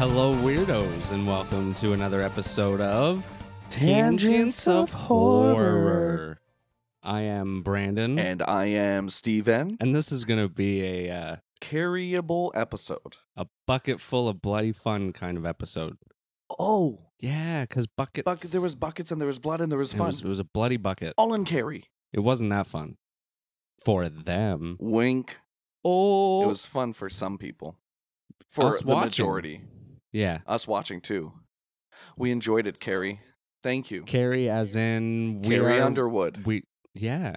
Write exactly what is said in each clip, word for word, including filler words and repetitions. Hello, weirdos, and welcome to another episode of Tangents, Tangents of Horror. Horror. I am Brandon. And I am Stephen. And this is going to be a uh, carryable episode. A bucket full of bloody fun kind of episode. Oh. Yeah, because buckets. Bucket, there was buckets and there was blood and there was fun. It was, it was a bloody bucket. All in Carrie. It wasn't that fun. For them. Wink. Oh. It was fun for some people. For us the watching. majority. Yeah. Us watching, too. We enjoyed it, Carrie. Thank you. Carrie as in... We Carrie are, Underwood. We, yeah.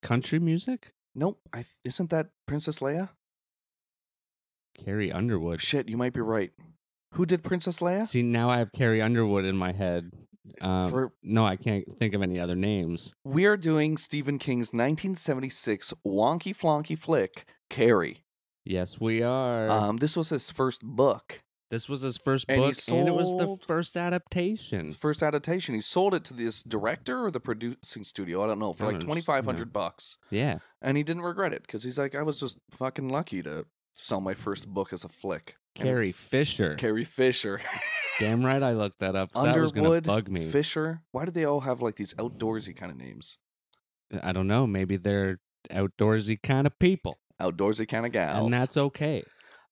Country music? Nope. I, isn't that Princess Leia? Carrie Underwood. Shit, you might be right. Who did Princess Leia? See, now I have Carrie Underwood in my head. Um, For, no, I can't think of any other names. We are doing Stephen King's nineteen seventy-six wonky flonky flick, Carrie. Yes, we are. Um, this was his first book. This was his first and book, sold... and it was the first adaptation. First adaptation. He sold it to this director or the producing studio, I don't know, for like twenty-five hundred bucks. Yeah. And he didn't regret it, because he's like, I was just fucking lucky to sell my first book as a flick. Carrie and... Fisher. Carrie Fisher. Damn right I looked that up, because that was going to bug me. Fisher. Why do they all have like these outdoorsy kind of names? I don't know. Maybe they're outdoorsy kind of people. Outdoorsy kind of gals. And that's okay.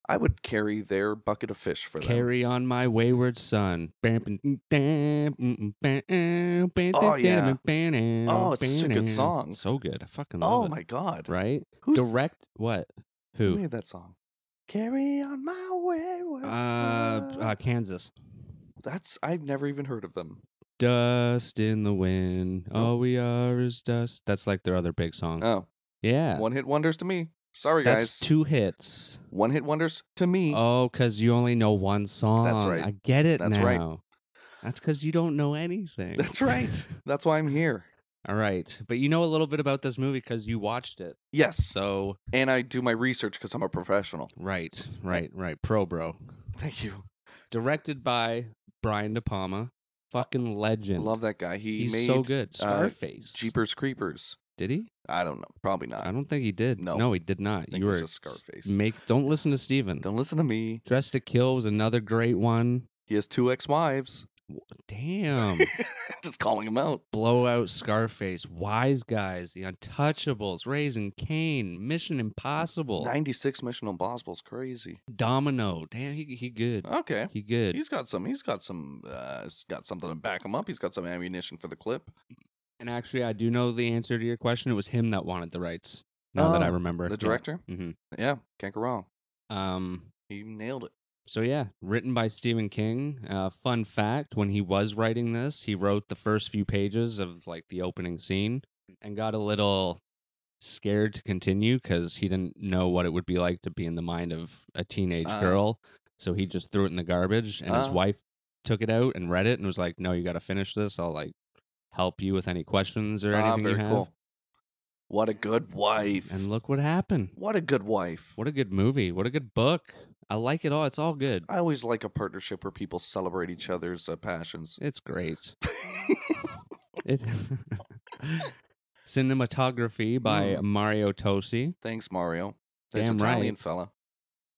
I would carry their bucket of fish for them. Carry on my wayward son. Oh, yeah. Oh, it's such a good song. So good. I fucking love it. Oh, my God. Right? Who's... Direct what? Who? Who made that song? Carry on my wayward uh, son. Uh, Kansas. That's, I've never even heard of them. Dust in the wind. Oh. All we are is dust. That's like their other big song. Oh. Yeah. One hit wonders to me. Sorry, That's guys. That's two hits. One hit wonders to me. Oh, because you only know one song. That's right. I get it That's now. Right. That's because you don't know anything. That's right. That's why I'm here. All right. But you know a little bit about this movie because you watched it. Yes. So. And I do my research because I'm a professional. Right. Right. Right. Pro bro. Thank you. Directed by Brian De Palma. Fucking legend. Love that guy. He He's made, so good. Scarface. Uh, Jeepers Creepers. Did he? I don't know. Probably not. I don't think he did. No, no he did not. I think you were a Scarface. Make don't listen to Steven. Don't listen to me. Dress to Kill was another great one. He has two ex-wives. Damn. Just calling him out. Blowout, Scarface, Wise Guys, The Untouchables, Raising Cain, Mission Impossible. ninety-six Mission Impossible is crazy. Domino. Damn, he he good. Okay. He good. He's got some he's got some uh he's got something to back him up. He's got some ammunition for the clip. And actually, I do know the answer to your question. It was him that wanted the rights, now oh, that I remember. The director? Yeah, mm-hmm. Yeah, can't go wrong. Um, he nailed it. So yeah, written by Stephen King. Uh, fun fact, when he was writing this, he wrote the first few pages of like the opening scene and got a little scared to continue because he didn't know what it would be like to be in the mind of a teenage uh, girl. So he just threw it in the garbage, and uh, his wife took it out and read it and was like, no, you got to finish this. I'll like... help you with any questions or anything ah, you have. Cool. What a good wife. And look what happened. What a good wife. What a good movie. What a good book. I like it all. It's all good. I always like a partnership where people celebrate each other's uh, passions. It's great. it... Cinematography by mm. Mario Tosi. Thanks, Mario. There's Damn an right. Italian fella.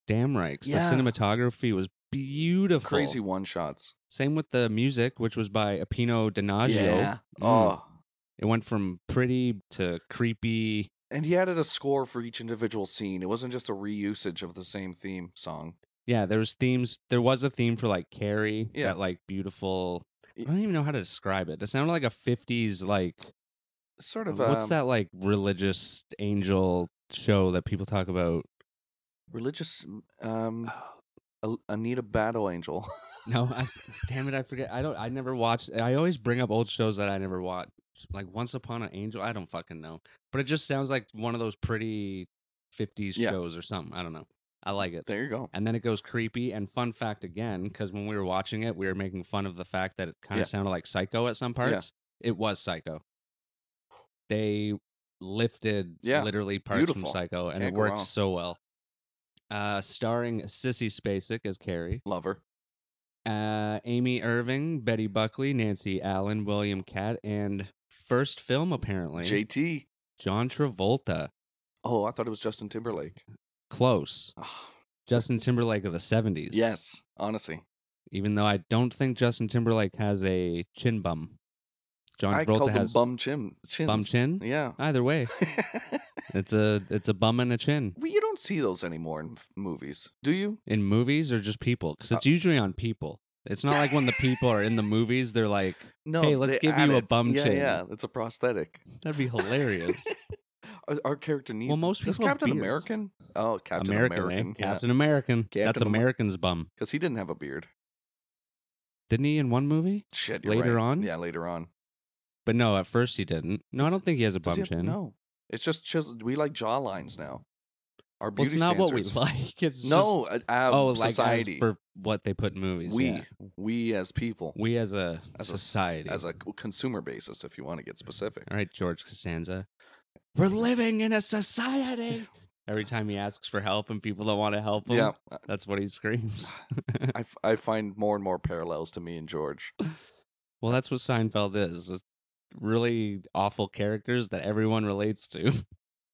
Damn right. Yeah. The cinematography was beautiful. Crazy one-shots. Same with the music, which was by Pino Donaggio. Yeah. Mm. Oh. It went from pretty to creepy. And he added a score for each individual scene. It wasn't just a reusage of the same theme song. Yeah, there was themes. There was a theme for like Carrie. Yeah. That like beautiful. I don't even know how to describe it. It sounded like a fifties like sort of. What's um, that like religious angel show that people talk about? Religious. Um, Anita Battle Angel. No, I, damn it, I forget. I don't. I never watched. I always bring up old shows that I never watched, like Once Upon an Angel. I don't fucking know, but it just sounds like one of those pretty fifties yeah. shows or something. I don't know. I like it. There you go. And then it goes creepy. And fun fact again, because when we were watching it, we were making fun of the fact that it kind of yeah. sounded like Psycho at some parts. Yeah. It was Psycho. They lifted yeah. literally parts Beautiful. from Psycho, and Can't it worked so well. Uh, starring Sissy Spacek as Carrie. Love her. Uh, Amy Irving, Betty Buckley, Nancy Allen, William Katt, and first film apparently. J T. John Travolta. Oh, I thought it was Justin Timberlake. Close. Oh. Justin Timberlake of the seventies. Yes, honestly. Even though I don't think Justin Timberlake has a chin bum. John Travolta I call has bum chin. Chins. Bum chin? Yeah. Either way. It's a it's a bum and a chin. Well, you don't see those anymore in movies, do you? In movies or just people? Because it's uh, usually on people. It's not like when the people are in the movies, they're like, no, hey, let's give you a it. bum yeah, chin. Yeah, it's a prosthetic. That'd be hilarious. Our, our character needs... Well, most people Is Captain beards. American? Oh, Captain American. American. Yeah. Captain American. Captain That's Amer American's bum. Because he didn't have a beard. Didn't he in one movie? Shit, you're Later right. on? Yeah, later on. But no, at first he didn't. No, I don't think he has a bum chin. Have, no. It's just, just, we like jawlines now. Our beauty well, it's not standards. What we like. It's no, just, uh, oh, society. Like for what they put in movies. We, yeah. we as people. We as a as society. A, as a consumer basis, if you want to get specific. All right, George Costanza. We're living in a society. Every time he asks for help and people don't want to help him, yeah. that's what he screams. I, f I find more and more parallels to me and George. Well, that's what Seinfeld is. It's really awful characters that everyone relates to.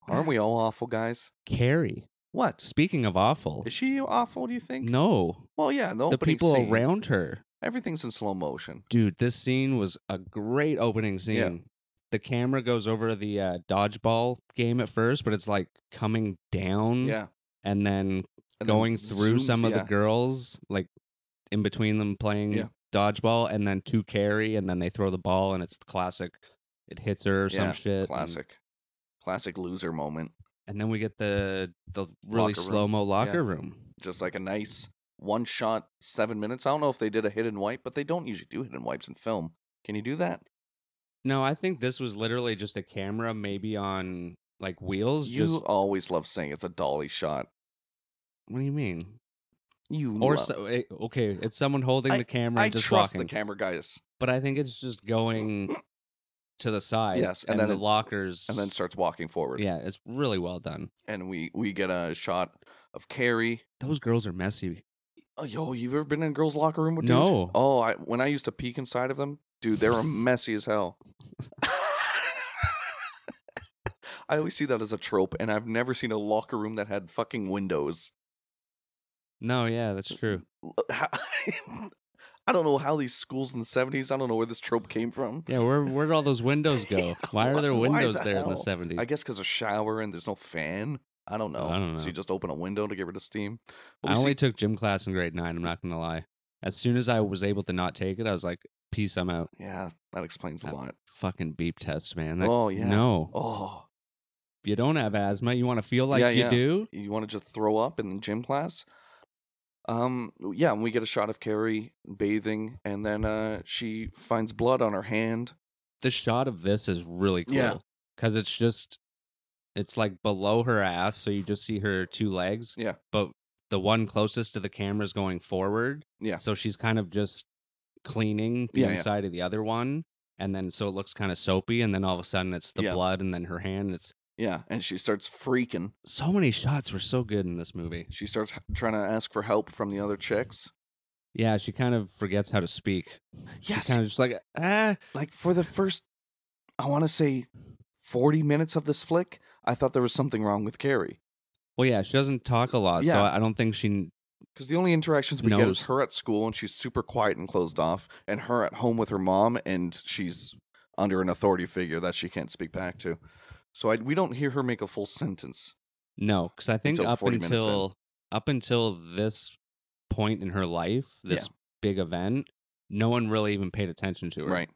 Aren't we all awful, guys? Carrie. What? Speaking of awful. Is she awful, do you think? No. Well, yeah. The, the people scene. around her. Everything's in slow motion. Dude, this scene was a great opening scene. Yeah. The camera goes over the uh, dodgeball game at first, but it's like coming down yeah. and then and going then through zooms, some of yeah. the girls, like in between them playing yeah. dodgeball and then to Carrie, and then they throw the ball and it's the classic. It hits her or yeah, some shit. Classic. And, Classic loser moment. And then we get the the really slow-mo locker room. Just like a nice one-shot seven minutes. I don't know if they did a hit and wipe, but they don't usually do hit and wipes in film. Can you do that? No, I think this was literally just a camera maybe on, like, wheels. You just... always love saying it's a dolly shot. What do you mean? You or love... so, okay, it's someone holding I, the camera I and just walking. I trust the camera guys. But I think it's just going... to the side, yes, and, and then the it, lockers, and then starts walking forward. Yeah, it's really well done. And we we get a shot of Carrie. Those girls are messy. Oh, yo, you've ever been in a girls' locker room with dudes? No. Oh, I, when I used to peek inside of them, dude, they were messy as hell. I always see that as a trope, and I've never seen a locker room that had fucking windows. No, yeah, that's true. I don't know how these schools in the seventies, I don't know where this trope came from. Yeah, where where'd all those windows go? yeah, Why are there windows the there hell? in the seventies? I guess because a shower and there's no fan. I don't know. I don't know. So you just open a window to get rid of steam. I only took gym class in grade nine, I'm not going to lie. As soon as I was able to not take it, I was like, peace, I'm out. Yeah, that explains that a lot. Fucking beep test, man. That, oh, yeah. No. Oh. If you don't have asthma, you want to feel like yeah, you yeah. do? You want to just throw up in gym class? Um, yeah, and we get a shot of Carrie bathing, and then uh, she finds blood on her hand. The shot of this is really cool. Yeah. Because it's just, it's like below her ass, so you just see her two legs. Yeah. But the one closest to the camera is going forward. Yeah. So she's kind of just cleaning the yeah, inside yeah. of the other one, and then so it looks kind of soapy, and then all of a sudden it's the yeah. blood, and then her hand, it's... Yeah, and she starts freaking. So many shots were so good in this movie. She starts trying to ask for help from the other chicks. Yeah, she kind of forgets how to speak. Yes. She's kind of just like, ah. Like, for the first, I want to say, forty minutes of this flick, I thought there was something wrong with Carrie. Well, yeah, she doesn't talk a lot, yeah. so I don't think she... Because the only interactions we knows. get is her at school, and she's super quiet and closed off, and her at home with her mom, and she's under an authority figure that she can't speak back to. So I, we don't hear her make a full sentence. No, because I think until up until up until this point in her life, this yeah. big event, no one really even paid attention to her. Right.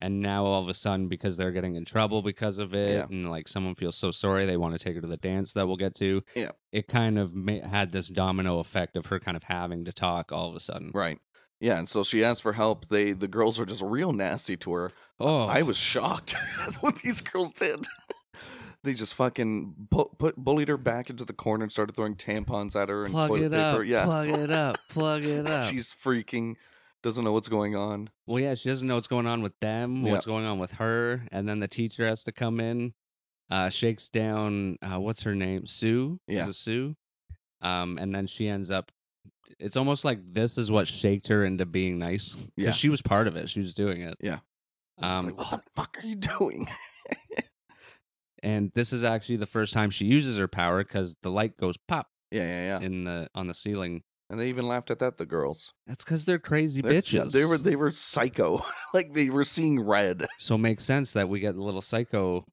And now all of a sudden, because they're getting in trouble because of it, yeah. and like someone feels so sorry, they want to take her to the dance that we'll get to. Yeah. It kind of ma had this domino effect of her kind of having to talk all of a sudden. Right. Yeah, and so she asked for help. They the girls are just real nasty to her. Oh, I was shocked at what these girls did. They just fucking bu put bullied her back into the corner and started throwing tampons at her and plug toilet it paper. Up, yeah. Plug it up, plug it up. She's freaking, doesn't know what's going on. Well, yeah, she doesn't know what's going on with them, yeah. what's going on with her. And then the teacher has to come in, uh, shakes down, uh, what's her name? Sue? Yeah. Is it Sue? Um, and then she ends up, it's almost like this is what shaked her into being nice. Yeah. Because she was part of it. She was doing it. Yeah. Um, like, what oh, the fuck are you doing? And this is actually the first time she uses her power because the light goes pop Yeah, yeah, yeah. In the on the ceiling. And they even laughed at that, the girls. That's because they're crazy they're, bitches. They were they were psycho. Like, they were seeing red. So it makes sense that we get a little psycho...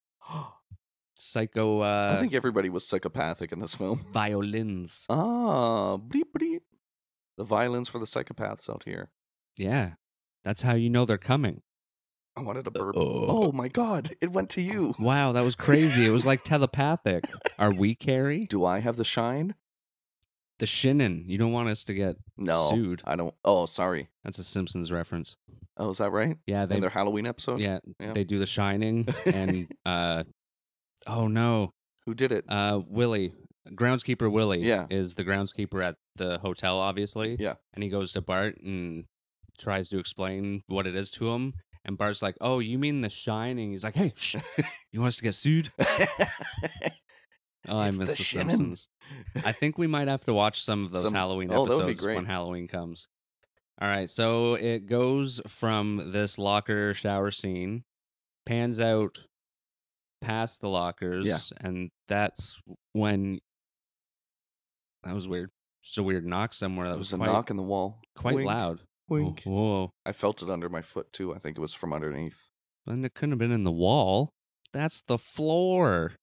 psycho... Uh, I think everybody was psychopathic in this film. Violins. Ah, bleep, bleep. The violins for the psychopaths out here. Yeah. That's how you know they're coming. I wanted a burp. Uh, oh, my God. It went to you. Wow, that was crazy. It was like telepathic. Are we, Carrie? Do I have the shine? The shinin. You don't want us to get no, sued. I don't. Oh, sorry. That's a Simpsons reference. Oh, is that right? Yeah. They, in their Halloween episode? Yeah, yeah. They do The Shining. And, uh, oh, no. Who did it? Uh, Willie. Groundskeeper Willie yeah. is the groundskeeper at the hotel, obviously. Yeah. And he goes to Bart and tries to explain what it is to him. And Bart's like, oh, you mean The Shining? He's like, hey, shh, you want us to get sued? Oh, I miss The, the Simpsons. I think we might have to watch some of those some... Halloween oh, episodes when Halloween comes. All right, so it goes from this locker shower scene, pans out past the lockers, yeah. and that's when... That was weird. Just a weird knock somewhere. That it was, was a quite, knock in the wall. Quite Wink. loud. Wink. Oh, whoa. I felt it under my foot, too. I think it was from underneath. Then it couldn't have been in the wall. That's the floor.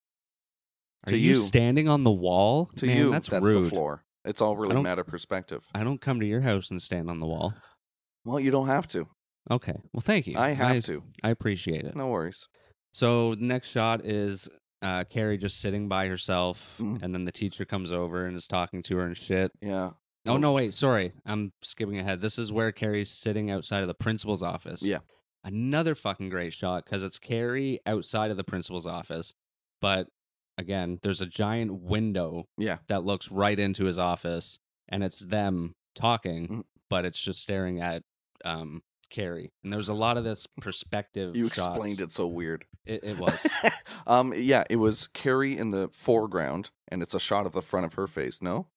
Are to you, you standing on the wall? To Man, you, that's, that's rude. The floor. It's all really matter perspective. I don't come to your house and stand on the wall. Well, you don't have to. Okay. Well, thank you. I have I, to. I appreciate it. No worries. So the next shot is uh, Carrie just sitting by herself, mm. and then the teacher comes over and is talking to her and shit. Yeah. Oh, no, wait, sorry. I'm skipping ahead. This is where Carrie's sitting outside of the principal's office. Yeah. Another fucking great shot, because it's Carrie outside of the principal's office. But, again, there's a giant window yeah. that looks right into his office, and it's them talking, mm. but it's just staring at um, Carrie. And there's a lot of this perspective You shots. Explained it so weird. It, it was. um, yeah, it was Carrie in the foreground, and it's a shot of the front of her face, no?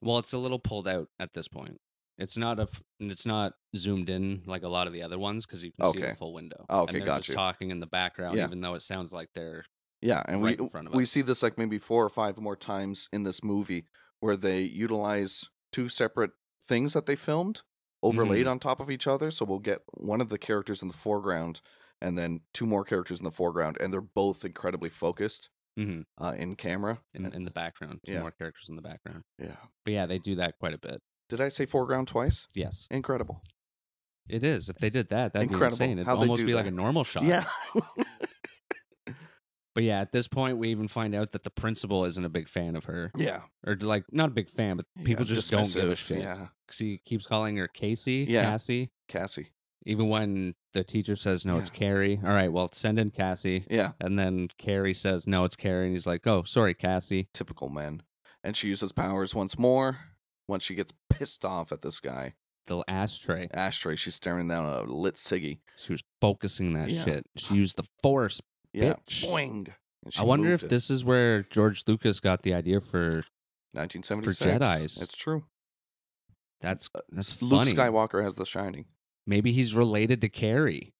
Well, it's a little pulled out at this point. It's not a f it's not zoomed in like a lot of the other ones because you can okay. see the full window. Oh, okay, and they're got just you. Talking in the background, yeah. even though it sounds like they're yeah, and right we in front of us. We see this like maybe four or five more times in this movie where they utilize two separate things that they filmed overlaid mm-hmm. on top of each other. So we'll get one of the characters in the foreground and then two more characters in the foreground, and they're both incredibly focused. Mm-hmm. uh, in camera. In, in the background. Two yeah. more characters in the background. Yeah. But yeah, they do that quite a bit. Did I say foreground twice? Yes. Incredible. It is. If they did that, that'd Incredible. Be insane. It'd How almost be that. Like a normal shot. Yeah. But yeah, at this point, we even find out that the principal isn't a big fan of her. Yeah. Or like, not a big fan, but people yeah, just dismissive. Don't give a shit. Yeah. Because he keeps calling her Casey. Yeah. Cassie. Cassie. Even when the teacher says, no, yeah. it's Carrie. All right, well, send in Cassie. Yeah. And then Carrie says, no, it's Carrie. And he's like, oh, sorry, Cassie. Typical men. And she uses powers once more. Once she gets pissed off at this guy. The ashtray. Ashtray. She's staring down a lit ciggy. She was focusing that yeah. shit. She used the force, yeah. bitch. Boing. And she I wonder if it. This is where George Lucas got the idea for, nineteen seventy-six. For Jedis. That's true. That's, that's uh, funny. Luke Skywalker has The Shining. Maybe he's related to Carrie.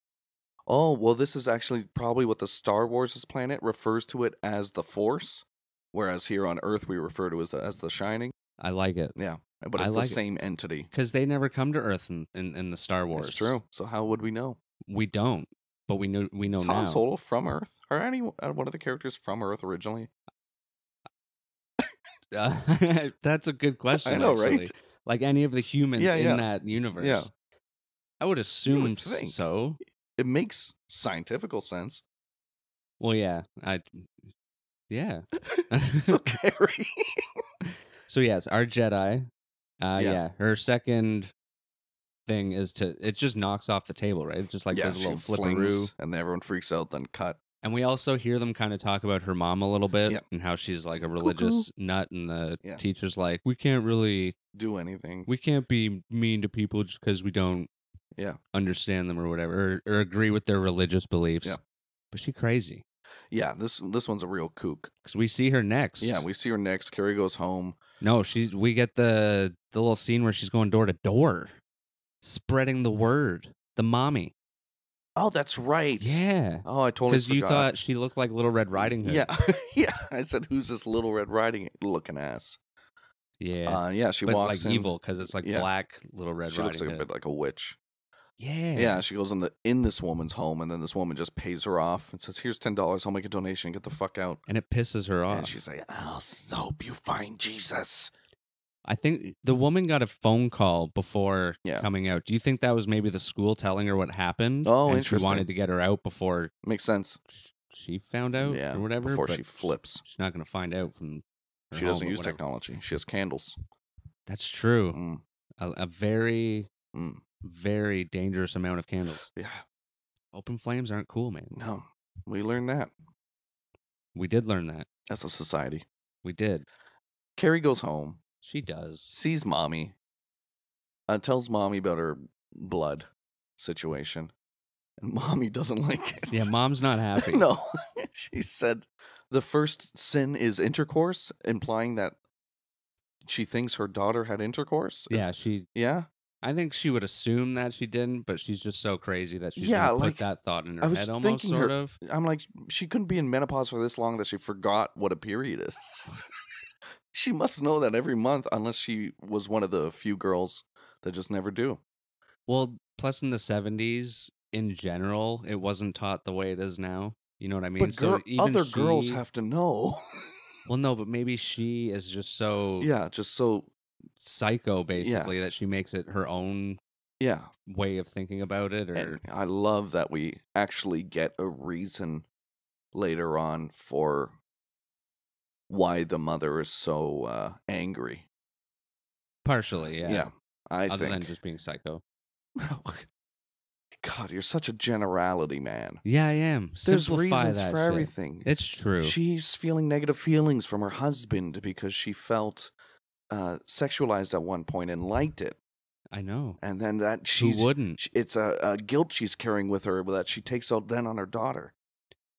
Oh, well, this is actually probably what the Star Wars' planet refers to it as the Force, whereas here on Earth we refer to it as, as the Shining. I like it. Yeah, but it's I like the same it. Entity. Because they never come to Earth in, in, in the Star Wars. That's true. So how would we know? We don't, but we know, we know now. Han Solo from Earth? Are any uh, one of the characters from Earth originally? Uh, that's a good question, I know, actually. Right? Like any of the humans yeah, in yeah. that universe. Yeah. I would assume would so. It makes scientific sense. Well, yeah. I, yeah. So, Carrie. So, yes, our Jedi. Uh, yeah. yeah. Her second thing is to, it just knocks off the table, right? It's just like yeah, there's a little flipperoo. And everyone freaks out, then cut. And we also hear them kind of talk about her mom a little bit yeah. and how she's like a religious Cuckoo. Nut. And the yeah. teacher's like, we can't really do anything. We can't be mean to people just because we don't. Yeah, understand them or whatever, or, or agree with their religious beliefs. Yeah, but she crazy. Yeah, this this one's a real kook. Because we see her next. Yeah, we see her next. Carrie goes home. No, she. We get the the little scene where she's going door to door, spreading the word. The mommy. Oh, that's right. Yeah. Oh, I totally forgot. Because you thought she looked like Little Red Riding Hood. Yeah, yeah. I said, "Who's this Little Red Riding looking ass?" Yeah. Uh, yeah, she but walks like in. Evil, because it's like yeah. black Little Red she Riding Hood. She looks like a bit like a witch. Yeah. Yeah, she goes in the in this woman's home, and then this woman just pays her off and says, here's ten dollars, I'll make a donation, get the fuck out. And it pisses her off. And she's like, I'll help you find Jesus. I think the woman got a phone call before yeah. coming out. Do you think that was maybe the school telling her what happened? Oh, and interesting. She wanted to get her out before... Makes sense. She found out yeah, or whatever. Before she flips. She's not going to find out from... She doesn't use technology. She has candles. That's true. Mm. A, a very... Mm. Very dangerous amount of candles. Yeah. Open flames aren't cool, man. No. We learned that. We did learn that. As a society. We did. Carrie goes home. She does. Sees mommy. Uh, tells mommy about her blood situation. And mommy doesn't like it. Yeah, mom's not happy. No. She said the first sin is intercourse, implying that she thinks her daughter had intercourse. Yeah, she... Yeah? I think she would assume that she didn't, but she's just so crazy that she's yeah, like, put that thought in her I was head almost, sort her, of. I'm like, she couldn't be in menopause for this long that she forgot what a period is. She must know that every month, unless she was one of the few girls that just never do. Well, plus in the seventies, in general, it wasn't taught the way it is now. You know what I mean? But so even other she, girls have to know. Well, no, but maybe she is just so... Yeah, just so... psycho basically yeah. that she makes it her own yeah way of thinking about it. Or and I love that we actually get a reason later on for why the mother is so uh angry, partially yeah yeah I other think than just being psycho. God, you're such a generality, man. Yeah, I am. There's Simplify reasons that for shit. everything. It's true. She's feeling negative feelings from her husband because she felt Uh, sexualized at one point and liked it. I know. And then that she's, Who wouldn't? She, it's a, a guilt she's carrying with her that she takes out then on her daughter.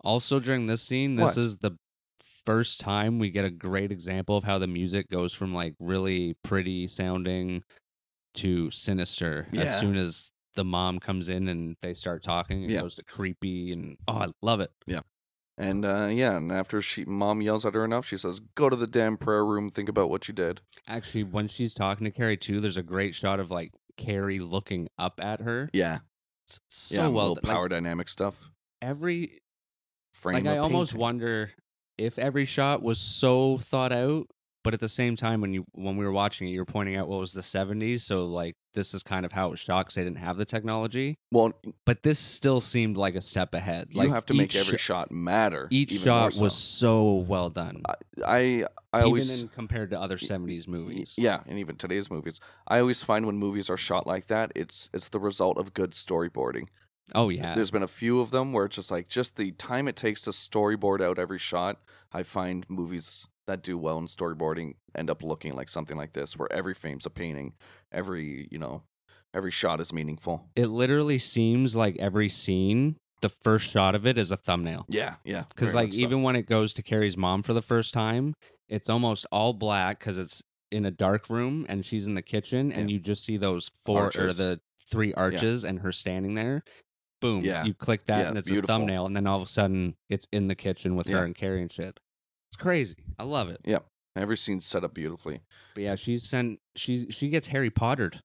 Also during this scene, this what? is the first time we get a great example of how the music goes from like really pretty sounding to sinister yeah. as soon as the mom comes in and they start talking. It yeah. goes to creepy and oh, I love it. Yeah. And, uh, yeah, and after she mom yells at her enough, she says, go to the damn prayer room, think about what you did. Actually, when she's talking to Carrie, too, there's a great shot of, like, Carrie looking up at her. Yeah. It's so yeah, well done. Power like, dynamic stuff. Every frame Like, I painting. almost wonder if every shot was so thought out, but at the same time, when you when we were watching it, you were pointing out what was the seventies, so, like, this is kind of how it was shot because they didn't have the technology. Well, but this still seemed like a step ahead. Like, you have to make every sh shot matter. Each shot so. was so well done. I, I, I always even in, compared to other seventies movies. Yeah, and even today's movies. I always find when movies are shot like that, it's it's the result of good storyboarding. Oh yeah, there's been a few of them where it's just like just the time it takes to storyboard out every shot. I find movies that do well in storyboarding end up looking like something like this, where every frame's a painting, every, you know, every shot is meaningful. It literally seems like every scene, the first shot of it is a thumbnail. Yeah, yeah. Because like even so. when it goes to Carrie's mom for the first time, it's almost all black because it's in a dark room and she's in the kitchen, and yeah. you just see those four arches. or the three arches yeah. and her standing there. Boom! Yeah. You click that yeah, and it's beautiful. a thumbnail, and then all of a sudden it's in the kitchen with yeah. her and Carrie and shit. It's crazy. I love it. Yeah. Every scene's set up beautifully. But yeah, she's sent she she gets Harry Pottered.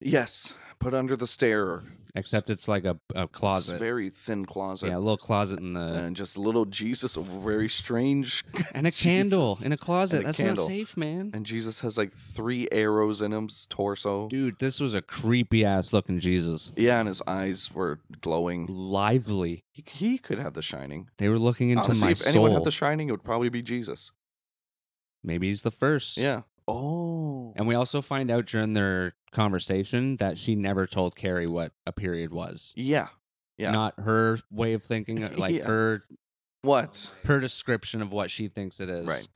Yes. Put under the stair. Except it's like a, a closet. It's a very thin closet. Yeah, a little closet in the and just a little Jesus, a very strange And a Jesus. candle in a closet. A That's candle. not safe, man. And Jesus has like three arrows in him's torso. Dude, this was a creepy ass looking Jesus. Yeah, and his eyes were glowing. Lively. He, he could have The Shining. They were looking into Honestly, my if soul. If anyone had The Shining, it would probably be Jesus. Maybe he's the first. Yeah. Oh. And we also find out during their conversation that she never told Carrie what a period was. Yeah. Yeah. Not her way of thinking, like yeah. her what? Her description of what she thinks it is. Right.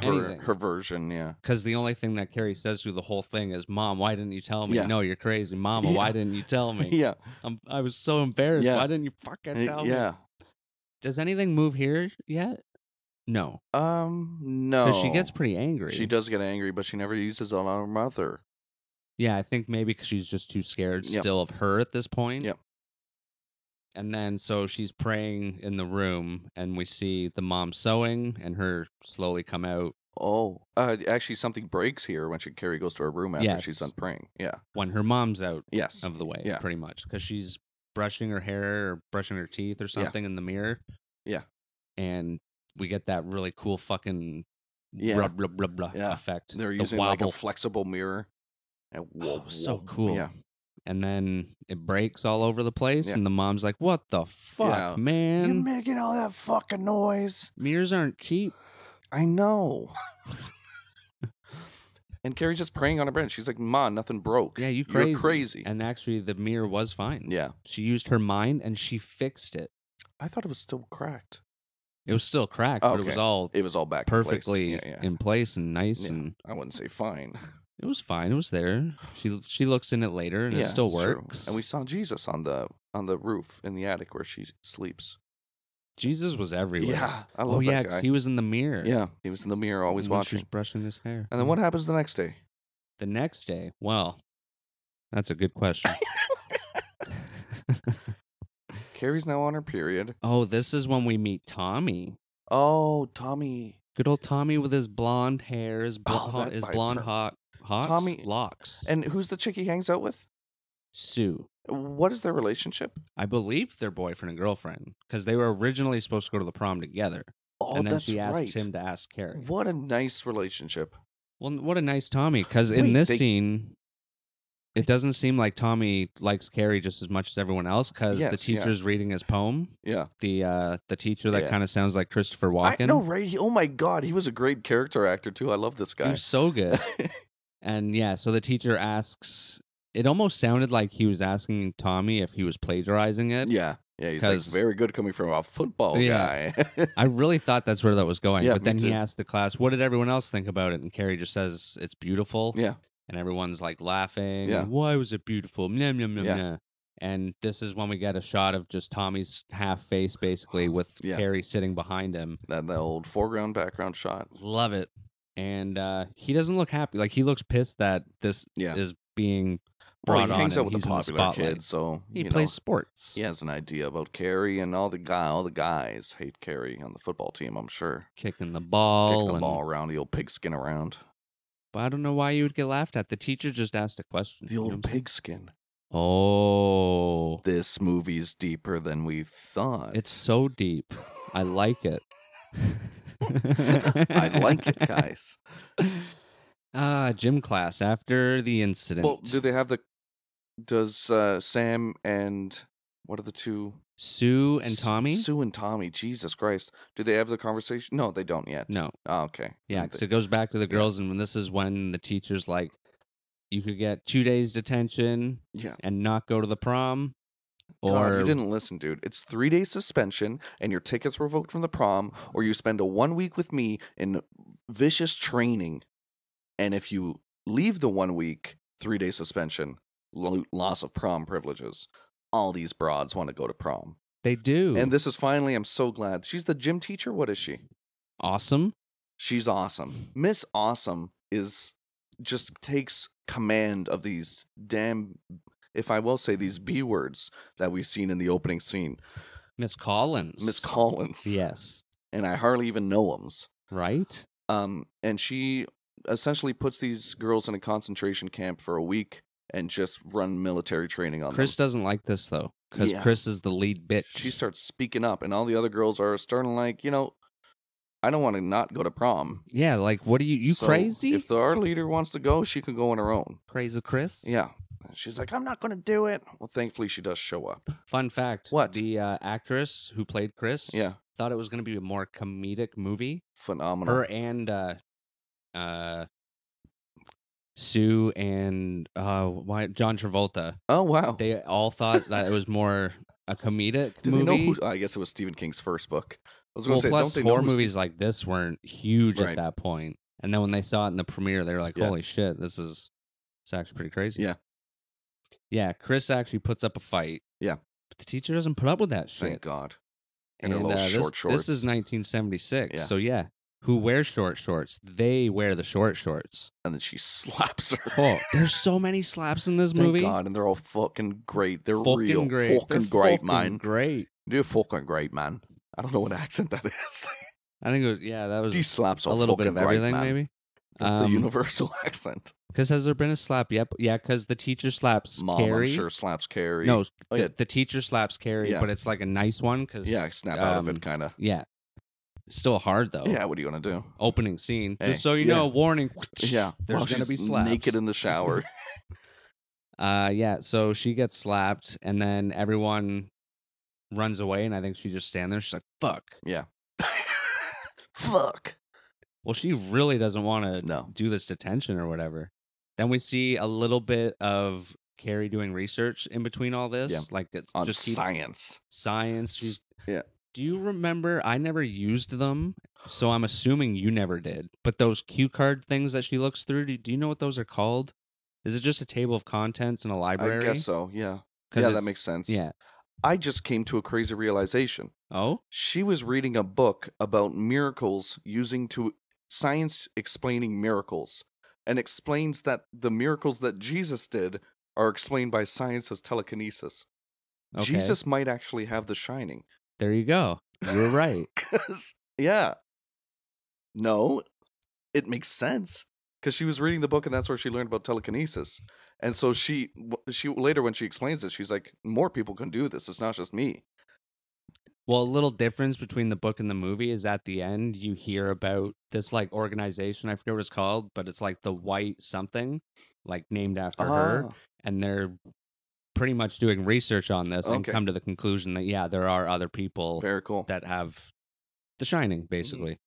Her Anything. her version, yeah. Because the only thing that Carrie says through the whole thing is, Mom, why didn't you tell me? Yeah. No, you're crazy. Mama, yeah. why didn't you tell me? Yeah. I'm, I was so embarrassed. Yeah. Why didn't you fucking tell yeah. me? Yeah. Does anything move here yet? No. Um, no. Because she gets pretty angry. She does get angry, but she never uses it on her mother. Yeah, I think maybe because she's just too scared yep. still of her at this point. Yep. And then, so she's praying in the room, and we see the mom sewing, and her slowly come out. Oh, uh, actually, something breaks here when she, Carrie goes to her room after yes. she's done praying. Yeah. When her mom's out yes. of the way, yeah. pretty much, because she's brushing her hair or brushing her teeth or something yeah. in the mirror. Yeah. And we get that really cool fucking yeah. blah, blah, blah, blah yeah. effect. They're the using wobble. like a flexible mirror. And whoa, oh, so cool. Yeah. And then it breaks all over the place, yeah. and the mom's like, what the fuck, yeah. man? You're making all that fucking noise. Mirrors aren't cheap. I know. And Carrie's just praying on her bed. She's like, Ma, nothing broke. Yeah, you crazy. You're crazy. And actually, the mirror was fine. Yeah. She used her mind, and she fixed it. I thought it was still cracked. It was still cracked, oh, but okay. it was all it was all back perfectly in place, yeah, yeah. in place and nice. Yeah. And I wouldn't say fine. It was fine. It was there. She she looks in it later, and yeah, it still works. True. And we saw Jesus on the on the roof in the attic where she sleeps. Jesus was everywhere. Yeah, I love oh that yeah, guy. He was in the mirror. Yeah, he was in the mirror, always when watching. She's brushing his hair. And then what happens the next day? The next day, well, that's a good question. Carrie's now on her period. Oh, this is when we meet Tommy. Oh, Tommy. Good old Tommy with his blonde hair, his, bl oh, his blonde hot. Hawks? Tommy locks. And who's the chick he hangs out with? Sue. What is their relationship? I believe they're boyfriend and girlfriend, because they were originally supposed to go to the prom together. Oh, and then that's she asks right. him to ask Carrie. What a nice relationship. Well, what a nice Tommy, because in this they... scene, it doesn't seem like Tommy likes Carrie just as much as everyone else, because yes, the teacher's yeah. reading his poem. Yeah. The uh, the teacher that yeah. kind of sounds like Christopher Walken. I know, right? He, oh my God, he was a great character actor too. I love this guy. He was so good. And yeah, so the teacher asks, it almost sounded like he was asking Tommy if he was plagiarizing it. Yeah. Yeah, he's like, very good coming from a football yeah. guy. I really thought that's where that was going. Yeah, but then too. he asked the class, what did everyone else think about it? And Carrie just says, it's beautiful. Yeah. And everyone's like laughing. Yeah. Why was it beautiful? Nah, nah, nah, yeah. nah. And this is when we get a shot of just Tommy's half face, basically, with yeah. Carrie sitting behind him. That, that old foreground background shot. Love it. And uh, he doesn't look happy. Like, he looks pissed that this yeah. is being brought well, he hangs on. Out with the popular kids, so he you plays know, sports. He has an idea about Carrie, and all the guy, all the guys hate Carrie on the football team. I'm sure kicking the ball, kicking the and... ball around, the old pigskin around. But I don't know why you would get laughed at. The teacher just asked a question. The old pigskin. Oh, this movie's deeper than we thought. It's so deep. I like it. I like it, guys. Ah, uh, gym class after the incident. Well, do they have the? Does uh, Sam and what are the two? Sue and Tommy. S Sue and Tommy. Jesus Christ! Do they have the conversation? No, they don't yet. No. Oh, okay. Yeah, because it goes back to the girls, yeah. and this is when the teacher's like, "You could get two days detention, yeah. and not go to the prom." God, or you didn't listen, dude. It's three days suspension, and your tickets were revoked from the prom, or you spend a one week with me in vicious training, and if you leave the one week, three day suspension, lo loss of prom privileges. All these broads want to go to prom. They do. And this is finally. I'm so glad she's the gym teacher. What is she? Awesome. She's awesome. Miss Awesome is just takes command of these damn. If I will say these B words that we've seen in the opening scene. Miss Collins. Miss Collins. Yes. And I hardly even know them's. Right. Um, and she essentially puts these girls in a concentration camp for a week and just run military training on them. Chris doesn't like this, though, because yeah. Chris is the lead bitch. She starts speaking up, and all the other girls are starting like, you know, I don't want to not go to prom. Yeah, like, what are you, you so crazy? If the, our leader wants to go, she can go on her own. Crazy Chris? Yeah. She's like, I'm not going to do it. Well, thankfully, she does show up. Fun fact. What? The uh, actress who played Chris yeah. thought it was going to be a more comedic movie. Phenomenal. Her and uh, uh, Sue and uh, why, John Travolta. Oh, wow. They all thought that it was more a comedic do movie. They know who, I guess it was Stephen King's first book. I was going to well, say, don't they horror know movies Steve like this weren't huge right. at that point. And then when they saw it in the premiere, they were like, holy yeah. shit, this is it's actually pretty crazy. Yeah. Yeah, Chris actually puts up a fight. Yeah. But the teacher doesn't put up with that shit. Thank God. And, and her little uh, short this, shorts. This is nineteen seventy-six. Yeah. So, yeah. Who wears short shorts? They wear the short shorts. And then she slaps her. Oh, there's so many slaps in this Thank movie. Thank God. And they're all fucking great. They're fucking real. Great. Fucking they're great, fucking man. Great. You're fucking great, man. I don't know what accent that is. I think it was, yeah, that was he slaps a little bit of everything, right, maybe. It's um, the universal accent. Because has there been a slap? Yep. Yeah, because the teacher slaps Mom, Carrie. I'm sure slaps Carrie. No, oh, the, yeah. the teacher slaps Carrie, yeah. but it's like a nice one. Cause, yeah, snap um, out of it, kind of. Yeah. Still hard, though. Yeah, what are you going to do? Opening scene. Hey. Just so you yeah. know, warning. Yeah. There's well, going to be slaps. Naked in the shower. uh, Yeah, so she gets slapped, and then everyone runs away, and I think she just stands there. She's like, fuck. Yeah. Fuck. Well, she really doesn't want to no. do this detention or whatever. Then we see a little bit of Carrie doing research in between all this. Yeah. Like it's on just science. Science. She's, yeah. Do you remember? I never used them, so I'm assuming you never did. But those cue card things that she looks through, do, do you know what those are called? Is it just a table of contents in a library? I guess so, yeah. Yeah, it, that makes sense. Yeah. I just came to a crazy realization. Oh? She was reading a book about miracles using to science explaining miracles, and explains that the miracles that Jesus did are explained by science as telekinesis. Okay. Jesus might actually have the shining. There you go. You were right. Because, yeah. No, it makes sense. Because she was reading the book, and that's where she learned about telekinesis. And so she, she later, when she explains it, she's like, more people can do this. It's not just me. Well, a little difference between the book and the movie is at the end, you hear about this, like, organization. I forget what it's called, but it's, like, the white something, like, named after oh. her. And they're pretty much doing research on this okay. and come to the conclusion that, yeah, there are other people Very cool. that have the shining, basically.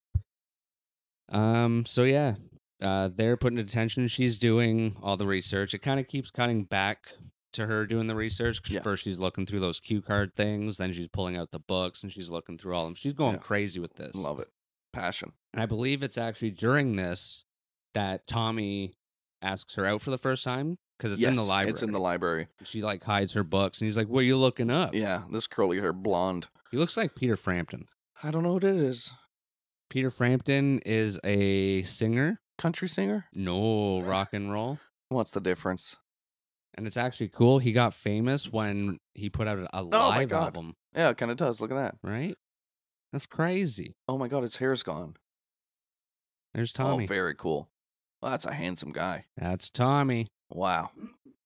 Mm-hmm. Um. So, yeah, uh, they're put in detention. She's doing all the research. It kind of keeps cutting back to her doing the research. Cause yeah. First, she's looking through those cue card things. Then she's pulling out the books, and she's looking through all of them. She's going yeah. crazy with this. Love it. Passion. And I believe it's actually during this that Tommy asks her out for the first time. Because it's yes, in the library. It's in the library. She, like, hides her books, and he's like, what are you looking up? Yeah, this curly-haired blonde. He looks like Peter Frampton. I don't know what it is. Peter Frampton is a singer. Country singer? No, rock and roll. What's the difference? And it's actually cool. He got famous when he put out a live oh my God. album. Yeah, it kind of does. Look at that. Right? That's crazy. Oh, my God. His hair's gone. There's Tommy. Oh, very cool. Well, that's a handsome guy. That's Tommy. Wow.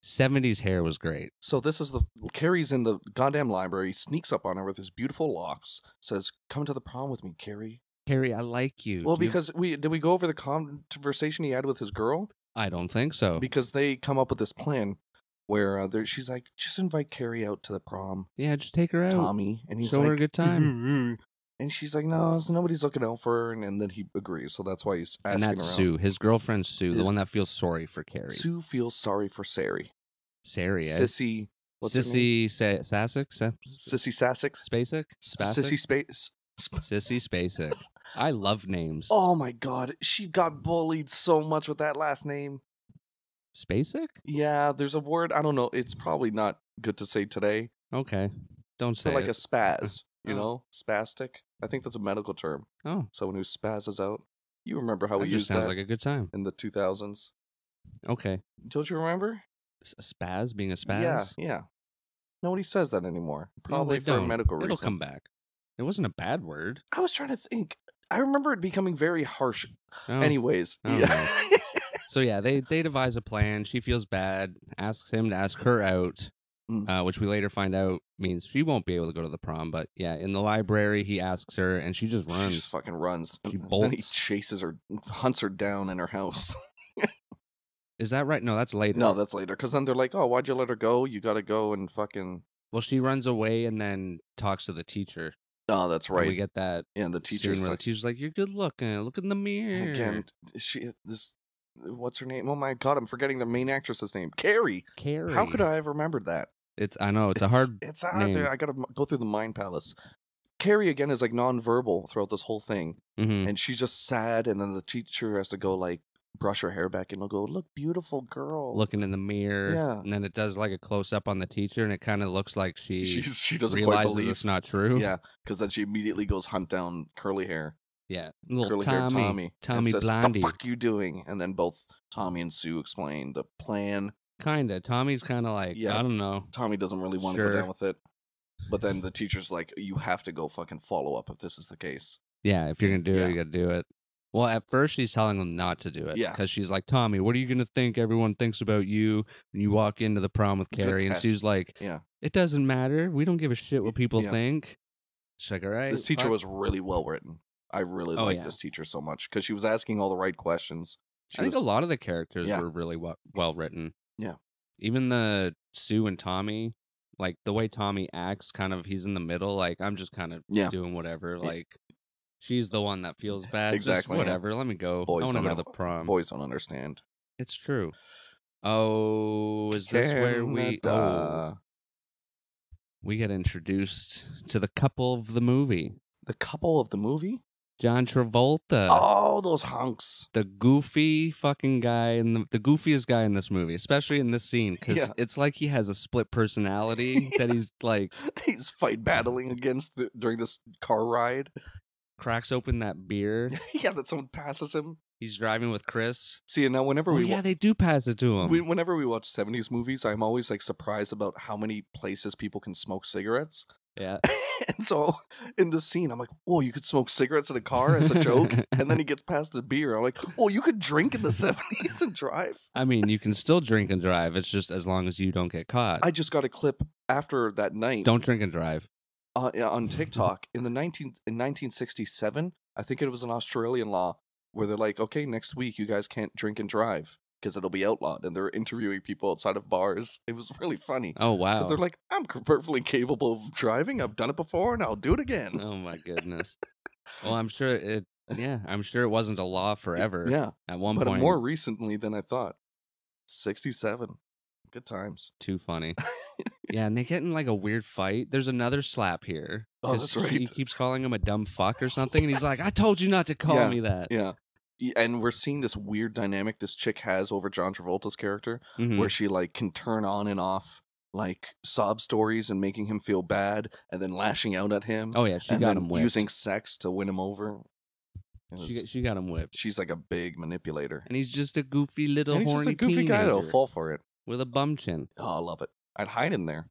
seventies hair was great. So this is the... Carrie's in the goddamn library, sneaks up on her with his beautiful locks, says, come to the prom with me, Carrie. Carrie, I like you. Well, Do because you... we did we go over the conversation he had with his girl? I don't think so. Because they come up with this plan where uh, she's like, just invite Carrie out to the prom. Yeah, just take her out. Tommy. And he's Show like, her a good time. Mm-hmm. And she's like, no, so nobody's looking out for her. And, and then he agrees. So that's why he's asking around. And that's around. Sue. His girlfriend, Sue, His, the one that feels sorry for Carrie. Sue feels sorry for Sari. Sari, eh? Sissy. What's Sissy Spacek? Sissy Spacek? Spacek? Sissy Spacek. Sissy Spacek. I love names. Oh, my God. She got bullied so much with that last name. Spacek? Yeah, there's a word. I don't know. It's probably not good to say today. Okay. Don't say so like it. Like a spaz. You oh. know, spastic. I think that's a medical term. Oh. Someone who spazzes out. You remember how we used that. That sounds like a good time. In the two thousands. Okay. Don't you remember? A spaz being a spaz? Yeah, yeah. Nobody says that anymore. Probably no, for don't. a medical reason. It'll come back. It wasn't a bad word. I was trying to think. I remember it becoming very harsh. Oh. Anyways. Oh, yeah. No. So, yeah, they, they devise a plan. She feels bad. Asks him to ask her out. Uh, which we later find out means she won't be able to go to the prom. But yeah, in the library, he asks her, and she just runs. She just fucking runs. She bolts. Then he chases her, hunts her down in her house. Is that right? No, that's later. No, that's later. Because then they're like, oh, why'd you let her go? You got to go and fucking... Well, she runs away and then talks to the teacher. Oh, that's right. And we get that yeah, and the teacher's scene where like, the teacher's like, you're good looking. Look in the mirror. Again, she... this. What's her name? Oh, my God. I'm forgetting the main actress's name. Carrie. Carrie. How could I have remembered that? It's I know it's, it's a hard it's hard name. I gotta go through the mind palace. Carrie again is like nonverbal throughout this whole thing, mm-hmm. and she's just sad. And then the teacher has to go like brush her hair back, and they'll go, "Look, beautiful girl," looking in the mirror. Yeah, and then it does like a close up on the teacher, and it kind of looks like she she's, she doesn't realizes quite it's not true. Yeah, because then she immediately goes hunt down curly hair. Yeah, little Tommy, hair, Tommy, Tommy says, Blondie. What the fuck you doing? And then both Tommy and Sue explain the plan. Kind of. Tommy's kind of like, yeah, I don't know. Tommy doesn't really want sure. to go down with it. But then the teacher's like, you have to go fucking follow up if this is the case. Yeah, if you're going to do yeah. it, you got to do it. Well, at first, she's telling them not to do it. Yeah. Because she's like, Tommy, what are you going to think everyone thinks about you when you walk into the prom with Carrie? And she's like, yeah. it doesn't matter. We don't give a shit what people yeah. think. She's like, all right. This teacher fuck. was really well written. I really oh, liked yeah. this teacher so much because she was asking all the right questions. She I was, think a lot of the characters yeah. were really well, well written. Yeah. Even the Sue and Tommy, like the way Tommy acts, kind of, he's in the middle. Like, I'm just kind of yeah. doing whatever. Like, she's the one that feels bad. Exactly. Just whatever. Yeah. Let me go. Boys I want to go to the prom. Boys don't understand. It's true. Oh, is Canada. this where we... Oh, we get introduced to the couple of the movie. The couple of the movie? John Travolta. Oh, those hunks. The goofy fucking guy, in the, the goofiest guy in this movie, especially in this scene, because yeah. it's like he has a split personality yeah. that he's like... He's fight battling against the, during this car ride. Cracks open that beer. yeah, that someone passes him. He's driving with Chris. See, now whenever oh, we... Yeah, they do pass it to him. We, whenever we watch seventies movies, I'm always like surprised about how many places people can smoke cigarettes. Yeah. And so in the scene, I'm like, oh, you could smoke cigarettes in a car as a joke. And then he gets past a beer. I'm like, oh, you could drink in the seventies and drive. I mean, you can still drink and drive. It's just as long as you don't get caught. I just got a clip after that night. Don't drink and drive. Uh, on TikTok in the nineteen in nineteen sixty-seven, I think it was an Australian law where they're like, okay, next week you guys can't drink and drive because it'll be outlawed, and they're interviewing people outside of bars. It was really funny. Oh, wow. Because they're like, I'm perfectly capable of driving. I've done it before, and I'll do it again. Oh, my goodness. Well, I'm sure it, yeah, I'm sure it wasn't a law forever. Yeah. At one but point. But more recently than I thought. sixty-seven. Good times. Too funny. Yeah, and they get in like a weird fight. There's another slap here. Oh, that's right. He keeps calling him a dumb fuck or something, and he's like, I told you not to call yeah, me that. Yeah. And we're seeing this weird dynamic this chick has over John Travolta's character, mm-hmm. where she like can turn on and off like sob stories and making him feel bad, and then lashing out at him. Oh yeah, she and got him whipped. Using sex to win him over. Was, she she got him whipped. She's like a big manipulator, and he's just a goofy little and he's horny, just a goofy guy that'll fall for it with a bum chin. Oh, I love it. I'd hide in there.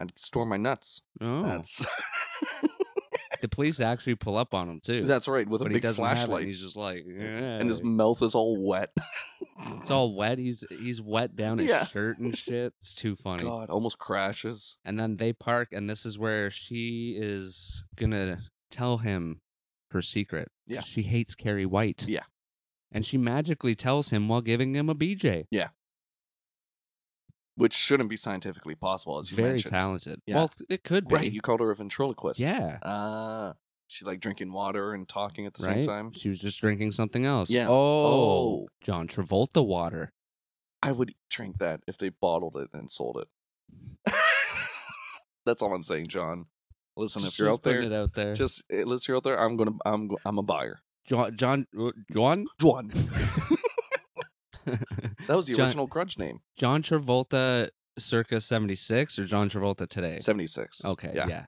I'd store my nuts. Oh. That's... The police actually pull up on him too. That's right, with but a big flashlight. He's just like, yeah. and his mouth is all wet. It's all wet. He's he's wet down his yeah. shirt and shit. It's too funny. God, almost crashes. And then they park, and this is where she is gonna tell him her secret. Yeah, she hates Carrie White. Yeah, and she magically tells him while giving him a B J. Yeah, which shouldn't be scientifically possible, as you Very mentioned. Very talented. Yeah. Well, it could be. Right, you called her a ventriloquist. Yeah. Uh, she like drinking water and talking at the right? same time. She was just drinking something else. Yeah. Oh, oh, John Travolta water. I would drink that if they bottled it and sold it. That's all I'm saying, John. Listen, just, if you're out there, it out there, just listen, you're out there. I'm gonna, I'm, I'm a buyer. John, John, John, John. That was the John, original grudge name. John Travolta circa seventy-six or John Travolta today? seventy-six. Okay, yeah. yeah.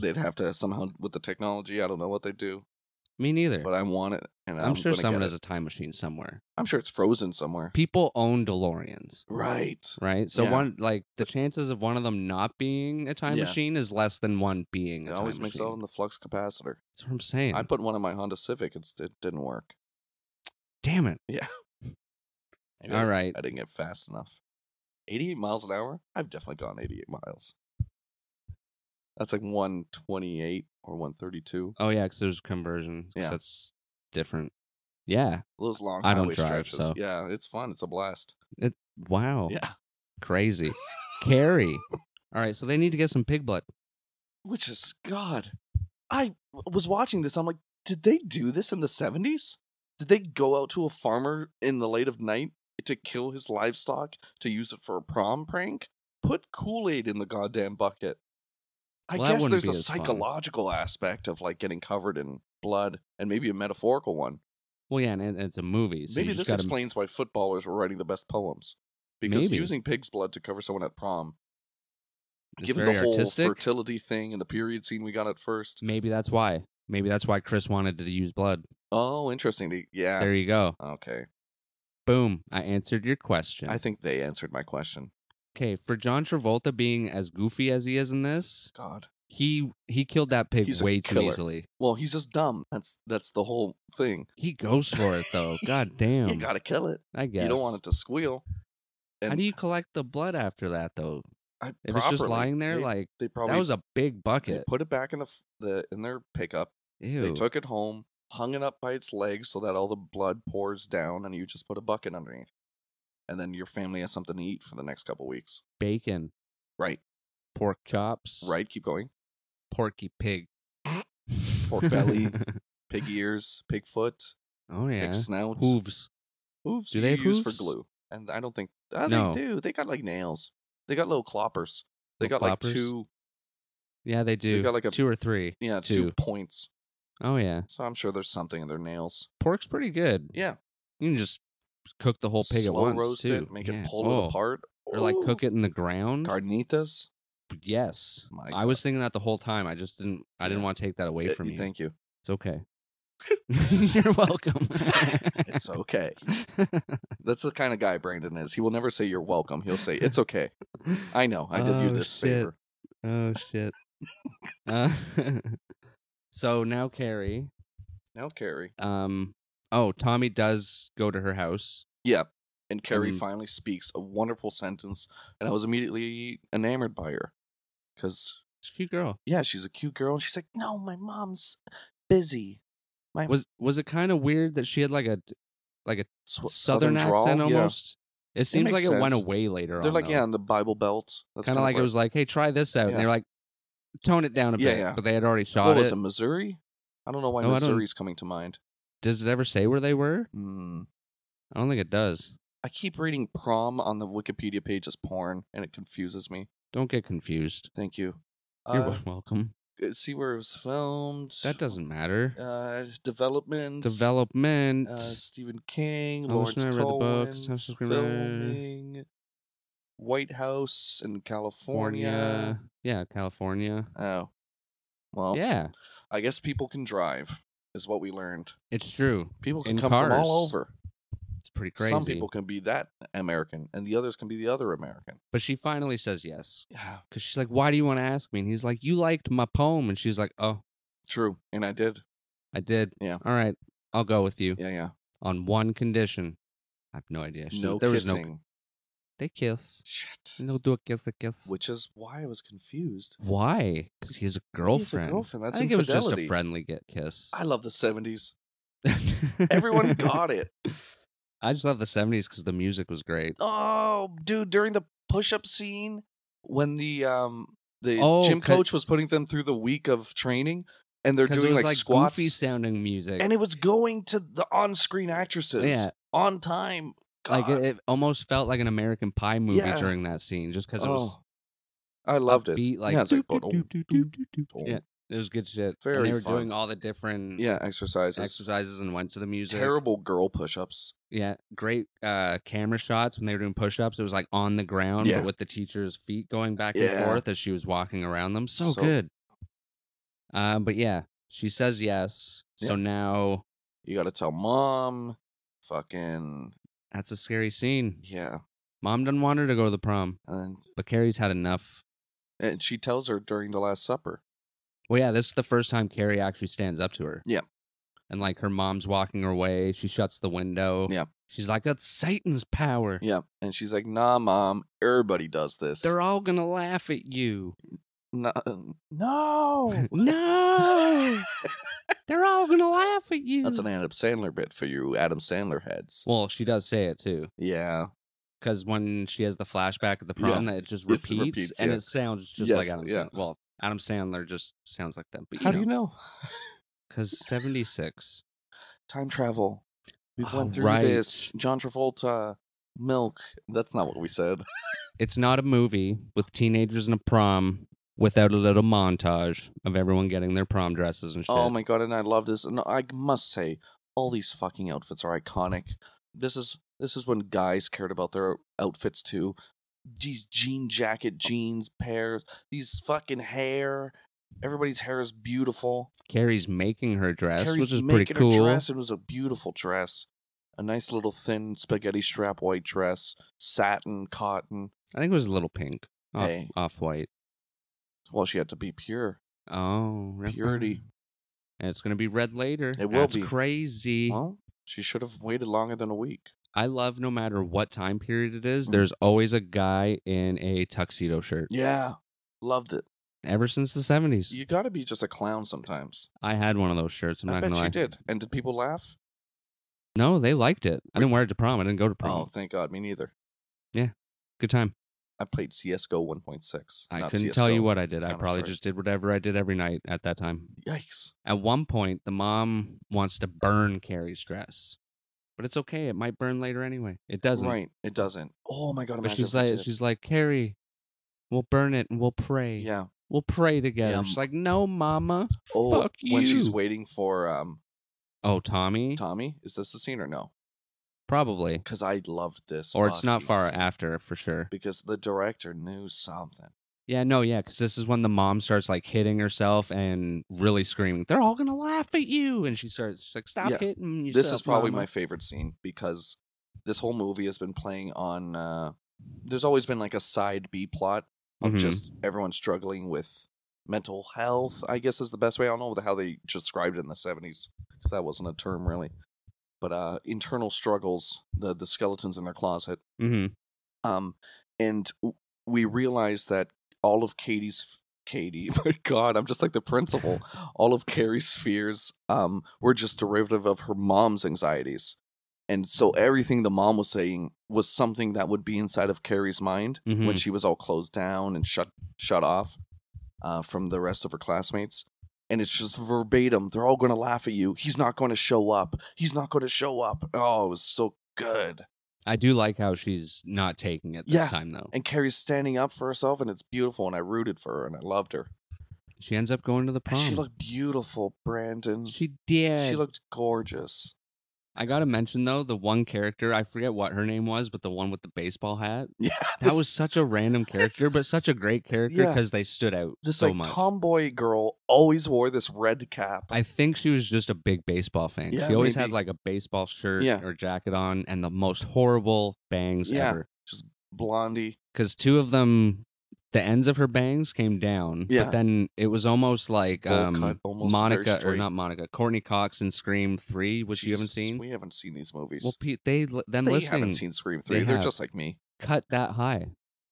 They'd have to somehow, with the technology, I don't know what they do. Me neither. But I want it. And I'm, I'm sure someone has a time machine somewhere. I'm sure it's frozen somewhere. People own DeLoreans. Right. Right? So yeah. one, like, the chances of one of them not being a time yeah. machine is less than one being a it time machine. It always makes out in the flux capacitor. That's what I'm saying. I put one in my Honda Civic. It's, it didn't work. Damn it. Yeah. Maybe All I, right. I didn't get fast enough. eighty-eight miles an hour? I've definitely gone eighty-eight miles. That's like one twenty-eight or one thirty-two. Oh, yeah, because there's conversion. Yeah. That's different. Yeah. Those long I highway don't drive, stretches. So. Yeah, it's fun. It's a blast. It, wow. Yeah. Crazy. Carrie. All right, so they need to get some pig blood. Which is, God. I was watching this. I'm like, did they do this in the seventies? Did they go out to a farmer in the late of night to kill his livestock to use it for a prom prank? Put Kool-Aid in the goddamn bucket. I well, guess there's a psychological fun. aspect of like getting covered in blood, and maybe a metaphorical one. Well, yeah, and it, it's a movie. So maybe this gotta... explains why footballers were writing the best poems. Because maybe. using pig's blood to cover someone at prom, it's given the whole artistic. fertility thing and the period scene we got at first. Maybe that's why. Maybe that's why Chris wanted to use blood. Oh, interesting. Yeah. There you go. Okay. Boom. I answered your question. I think they answered my question. Okay, for John Travolta being as goofy as he is in this, God, He he killed that pig he's way too easily. Well, he's just dumb. That's that's the whole thing. He goes for it though. God damn. You gotta kill it. I guess. You don't want it to squeal. And how do you collect the blood after that though? I, if properly, it's just lying there, they, like they probably, that was a big bucket. They put it back in the the in their pickup. Ew. They took it home, hung it up by its legs so that all the blood pours down, and you just put a bucket underneath. And then your family has something to eat for the next couple weeks. Bacon. Right. Pork chops. Right. Keep going. Porky pig, pork belly, pig ears, pig foot, oh yeah, pig snout, hooves, hooves. Do they have hooves for glue? And I don't think oh, no. they do. They got like nails. They got little cloppers. They little got cloppers? like two. Yeah, they do. They got like a, two or three. Yeah, two. two points. Oh yeah. So I'm sure there's something in their nails. Pork's pretty good. Yeah, you can just cook the whole pig Slow at once roast too. It, make yeah. it pull oh. it apart, or Ooh. like cook it in the ground. Carnitas. Yes, I was thinking that the whole time. I just didn't. I didn't yeah. want to take that away it, from you. Thank you. It's okay. You're welcome. It's okay. That's the kind of guy Brandon is. He will never say you're welcome. He'll say it's okay. I know. I did oh, you this shit. favor. Oh shit. uh, so now Carrie. Now Carrie. Um. Oh, Tommy does go to her house. Yeah. And Carrie mm. finally speaks a wonderful sentence, and I was immediately enamored by her. Because she's a cute girl. Yeah, she's a cute girl. And she's like, no, my mom's busy. My was was it kind of weird that she had like a like a southern, southern accent drawl? almost? Yeah. It seems it like sense. it went away later they're on. They're like, though. yeah, in the Bible Belt. Kind of like it was like, hey, try this out. Yeah. And they're like, tone it down a yeah, bit. Yeah. But they had already shot what it. What was it, Missouri? I don't know why oh, Missouri's coming to mind. Does it ever say where they were? Mm. I don't think it does. I keep reading prom on the Wikipedia page as porn, and it confuses me. Don't get confused. Thank you. You're uh, welcome. See where it was filmed. That doesn't matter. Uh, development. Development. Uh, Stephen King. I Lawrence Cohen. I read the books. Filming. White House in California. California. Yeah, California. Oh. Well. Yeah. I guess people can drive, is what we learned. It's true. People can in come cars. from all over. It's pretty crazy. Some people can be that American, and the others can be the other American. But she finally says yes. Yeah. Because she's like, why do you want to ask me? And he's like, you liked my poem. And she's like, oh. True. And I did. I did. Yeah. All right. I'll go with you. Yeah, yeah. On one condition. I have no idea. She, no there kissing. Was no, they kiss. Shit. No do a kiss, a kiss. Which is why I was confused. Why? Because he's a girlfriend. He's a girlfriend. That's I think infidelity. It was just a friendly get kiss. I love the seventies. Everyone got it. I just love the seventies because the music was great. Oh, dude! During the push-up scene, when the um the oh, gym coach was putting them through the week of training, and they're doing it was like, like squats, goofy sounding music, and it was going to the on-screen actresses. Yeah, on time. God. Like it, it almost felt like an American Pie movie yeah. during that scene, just because oh. it was. I loved it. Beat like, yeah, it like do, do, do, do, do, do. yeah. It was good shit. Very and they were fun. doing all the different yeah exercises, exercises, and went to the music. Terrible girl push-ups. Yeah, great uh, camera shots when they were doing push-ups. It was like on the ground, yeah. but with the teacher's feet going back yeah. and forth as she was walking around them. So, so good. Uh, but yeah, she says yes. Yeah. So now you got to tell mom. Fucking. That's a scary scene. Yeah, mom doesn't want her to go to the prom, and... but Carrie's had enough. And she tells her during the Last Supper. Well, yeah, this is the first time Carrie actually stands up to her. Yeah. And, like, her mom's walking her way. She shuts the window. Yeah. She's like, that's Satan's power. Yeah. And she's like, nah, mom, everybody does this. They're all going to laugh at you. No. No. no. They're all going to laugh at you. That's an Adam Sandler bit for you, Adam Sandler heads. Well, she does say it, too. Yeah. Because when she has the flashback at the prom, yeah. that it just repeats, it repeats and yeah. it sounds just yes, like Adam yeah. Sandler. Well, Adam Sandler just sounds like that. But you How know. do you know? Because seventy-six. Time travel. We've oh, went through right. this. John Travolta. Milk. That's not what we said. It's not a movie with teenagers in a prom without a little montage of everyone getting their prom dresses and shit. Oh my god, and I love this. And I must say, all these fucking outfits are iconic. This is this is when guys cared about their outfits too. These jean jacket, jeans, pairs, these fucking hair. Everybody's hair is beautiful. Carrie's making her dress, Carrie's which is making pretty cool. Her dress. It was a beautiful dress. A nice little thin spaghetti strap white dress. Satin, cotton. I think it was a little pink. Off, hey. off white. Well, she had to be pure. Oh, purity. And it's going to be read later. It will That's be. That's crazy. Well, she should have waited longer than a week. I love no matter what time period it is, mm-hmm. there's always a guy in a tuxedo shirt. Yeah. Loved it. Ever since the seventies. You got to be just a clown sometimes. I had one of those shirts. I'm I not going to lie. I bet you did. And did people laugh? No, they liked it. I didn't wear it to prom. I didn't go to prom. Oh, thank God. Me neither. Yeah. Good time. I played C S G O one point six. I couldn't C S G O tell you what I did. I probably just did whatever I did every night at that time. Yikes. At one point, the mom wants to burn Carrie's dress. But it's okay. It might burn later anyway. It doesn't. Right. It doesn't. Oh, my God. But she's like, she's like, Carrie, we'll burn it and we'll pray. Yeah. We'll pray together. Yeah. She's like, no, Mama. Oh, fuck you. When she's waiting for... um. Oh, Tommy? Tommy? Is this the scene or no? Probably. Because I loved this. Or it's not far after, for sure. Because the director knew something. Yeah, no, yeah, because this is when the mom starts, like, hitting herself and really screaming, they're all going to laugh at you! And she starts, like, stop yeah. hitting yourself. This is probably Mama. My favorite scene, because this whole movie has been playing on... Uh, there's always been, like, a side B plot of mm-hmm. just everyone struggling with... mental health, I guess, is the best way. I don't know how they described it in the seventies, because that wasn't a term, really. But uh, internal struggles, the the skeletons in their closet. Mm-hmm. Um, and we realized that all of Katie's... Katie, my God, I'm just like the principal. All of Carrie's fears um, were just derivative of her mom's anxieties. And so everything the mom was saying was something that would be inside of Carrie's mind mm-hmm. when she was all closed down and shut shut off. Uh, from the rest of her classmates. And it's just verbatim. They're all going to laugh at you. He's not going to show up. He's not going to show up. Oh, it was so good. I do like how she's not taking it this yeah. time, though. And Carrie's standing up for herself, and it's beautiful. And I rooted for her, and I loved her. She ends up going to the prom. And she looked beautiful, Brandon. She did. She looked gorgeous. I gotta mention, though, the one character, I forget what her name was, but the one with the baseball hat. Yeah. That this, was such a random character, but such a great character because yeah, they stood out this, so like, much. This tomboy girl always wore this red cap. I think she was just a big baseball fan. Yeah, she always maybe. had like a baseball shirt yeah. or jacket on and the most horrible bangs yeah, ever. Just blondie. Because two of them, the ends of her bangs came down, yeah. but then it was almost like... Um, Monica, or not Monica, Courtney Cox in Scream three, which Jesus, you haven't seen? We haven't seen these movies. Well, Pete, they, them they listening, haven't seen Scream three. They They're just like me. Cut that high.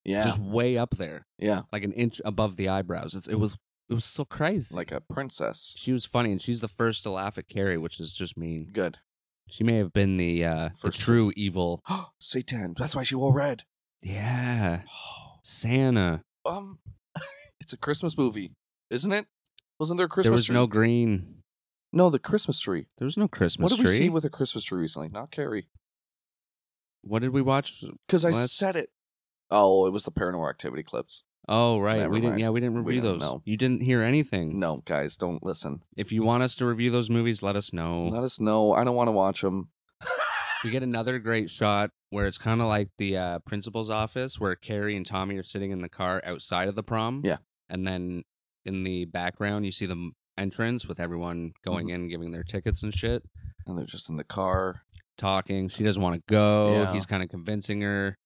Yeah. Just way up there. Yeah. Like an inch above the eyebrows. It's, it was it was so crazy. Like a princess. She was funny, and she's the first to laugh at Carrie, which is just mean. Good. She may have been the, uh, the true evil. Satan. That's why she wore red. Yeah. Santa. Um, It's a Christmas movie, isn't it? Wasn't there a Christmas tree? There was tree? no green. No, the Christmas tree. There was no Christmas tree. What did tree? we see with a Christmas tree recently? Not Carrie. What did we watch? Because I said it. Oh, it was the Paranormal Activity clips. Oh, right. Never we mind. didn't. Yeah, we didn't review we those. No. You didn't hear anything. No, guys, don't listen. If you want us to review those movies, let us know. Let us know. I don't want to watch them. We get another great shot where it's kind of like the uh, principal's office where Carrie and Tommy are sitting in the car outside of the prom. Yeah. And then... in the background, you see the entrance with everyone going mm-hmm. in, giving their tickets and shit. And they're just in the car. Talking. She doesn't want to go. Yeah. He's kind of convincing her.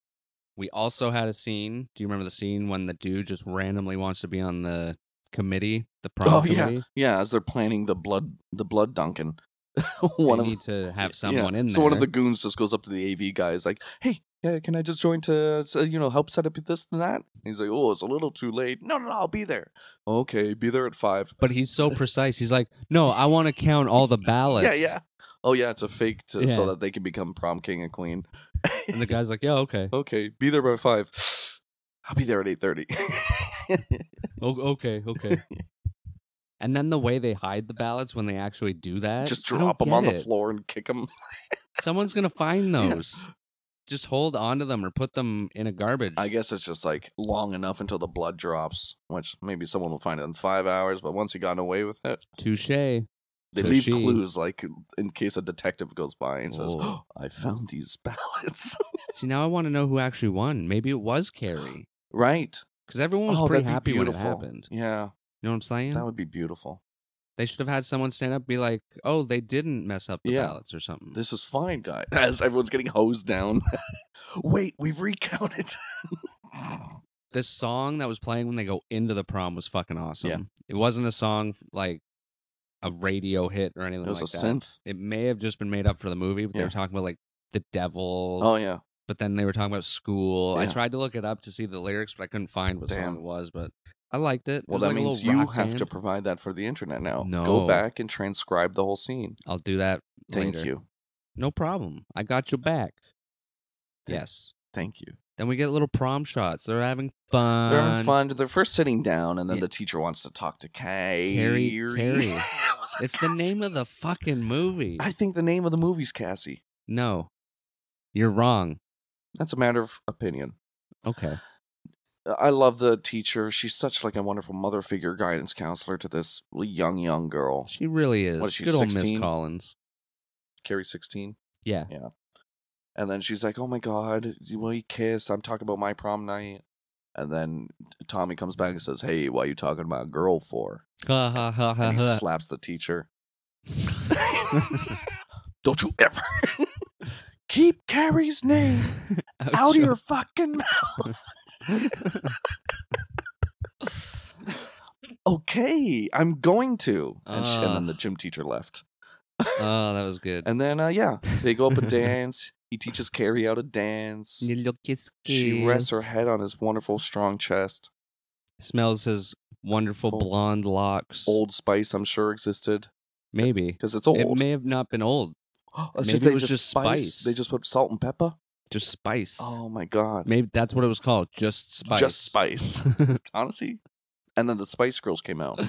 We also had a scene. Do you remember the scene when the dude just randomly wants to be on the committee? The prom oh, committee? Yeah. yeah, as they're planning the blood the blood dunking. one they of, need to have someone yeah. in there. So one of the goons just goes up to the A V guy. He's like, hey, yeah, can I just join to, you know, help set up this and that? And he's like, oh, it's a little too late. No, no, no, I'll be there. Okay, be there at five. But he's so precise. He's like, no, I want to count all the ballots. Yeah, yeah. Oh, yeah, it's a fake to, yeah. so that they can become prom king and queen. And the guy's like, yeah, okay. Okay, be there by five. I'll be there at eight thirty. oh, okay, okay. And then the way they hide the ballots when they actually do that. Just drop them on it. the floor and kick them. Someone's going to find those. Yeah. Just hold on to them or put them in a garbage. I guess it's just like long enough until the blood drops, which maybe someone will find it in five hours. But once you got away with it, touche. They Touché. leave clues, like in case a detective goes by and Whoa. says, oh, "I found these ballots." See, now I want to know who actually won. Maybe it was Carrie, right? Because everyone was oh, pretty happy be when it happened. Yeah, you know what I'm saying? That would be beautiful. They should have had someone stand up and be like, oh, they didn't mess up the yeah. ballots or something. This is fine, guys. As everyone's getting hosed down. Wait, we've recounted. this song that was playing when they go into the prom was fucking awesome. Yeah. It wasn't a song like a radio hit or anything like that. It was like a that. synth. It may have just been made up for the movie, but yeah. they were talking about like the devil. Oh, yeah. But then they were talking about school. Yeah. I tried to look it up to see the lyrics, but I couldn't find what Damn. song it was, but I liked it. Well, it that like means you have band. to provide that for the internet now. No. Go back and transcribe the whole scene. I'll do that Thank later. you. No problem. I got your back. Th yes. Thank you. Then we get little prom shots. They're having fun. They're having fun. They're first sitting down, and then yeah. the teacher wants to talk to Carrie. Carrie. Carrie. Yeah, it it's Cassie. the name of the fucking movie. I think the name of the movie's Cassie. No. You're wrong. That's a matter of opinion. Okay. I love the teacher. She's such like a wonderful mother figure guidance counselor to this young, young girl. She really is. What is she, Good old Miss Collins. Carrie's sixteen? Yeah. Yeah. And then she's like, oh my God, we kissed. I'm talking about my prom night. And then Tommy comes back and says, hey, what are you talking about a girl for? Ha, ha, ha, ha, and he ha. slaps the teacher. Don't you ever keep Carrie's name out, out of your fucking mouth. Okay, I'm going to. And, she, and then the gym teacher left. Oh, that was good. And then, uh, yeah, they go up and dance. He teaches Carrie how to dance. Little kiss, kiss. She rests her head on his wonderful, strong chest. Smells his wonderful old, blonde locks. Old Spice, I'm sure, existed. Maybe. Because it's old. It may have not been old. Maybe just, it was just spice. spice. They just put salt and pepper? Just spice. Oh, my God. Maybe that's what it was called. Just spice. Just spice. Honestly. And then the Spice Girls came out.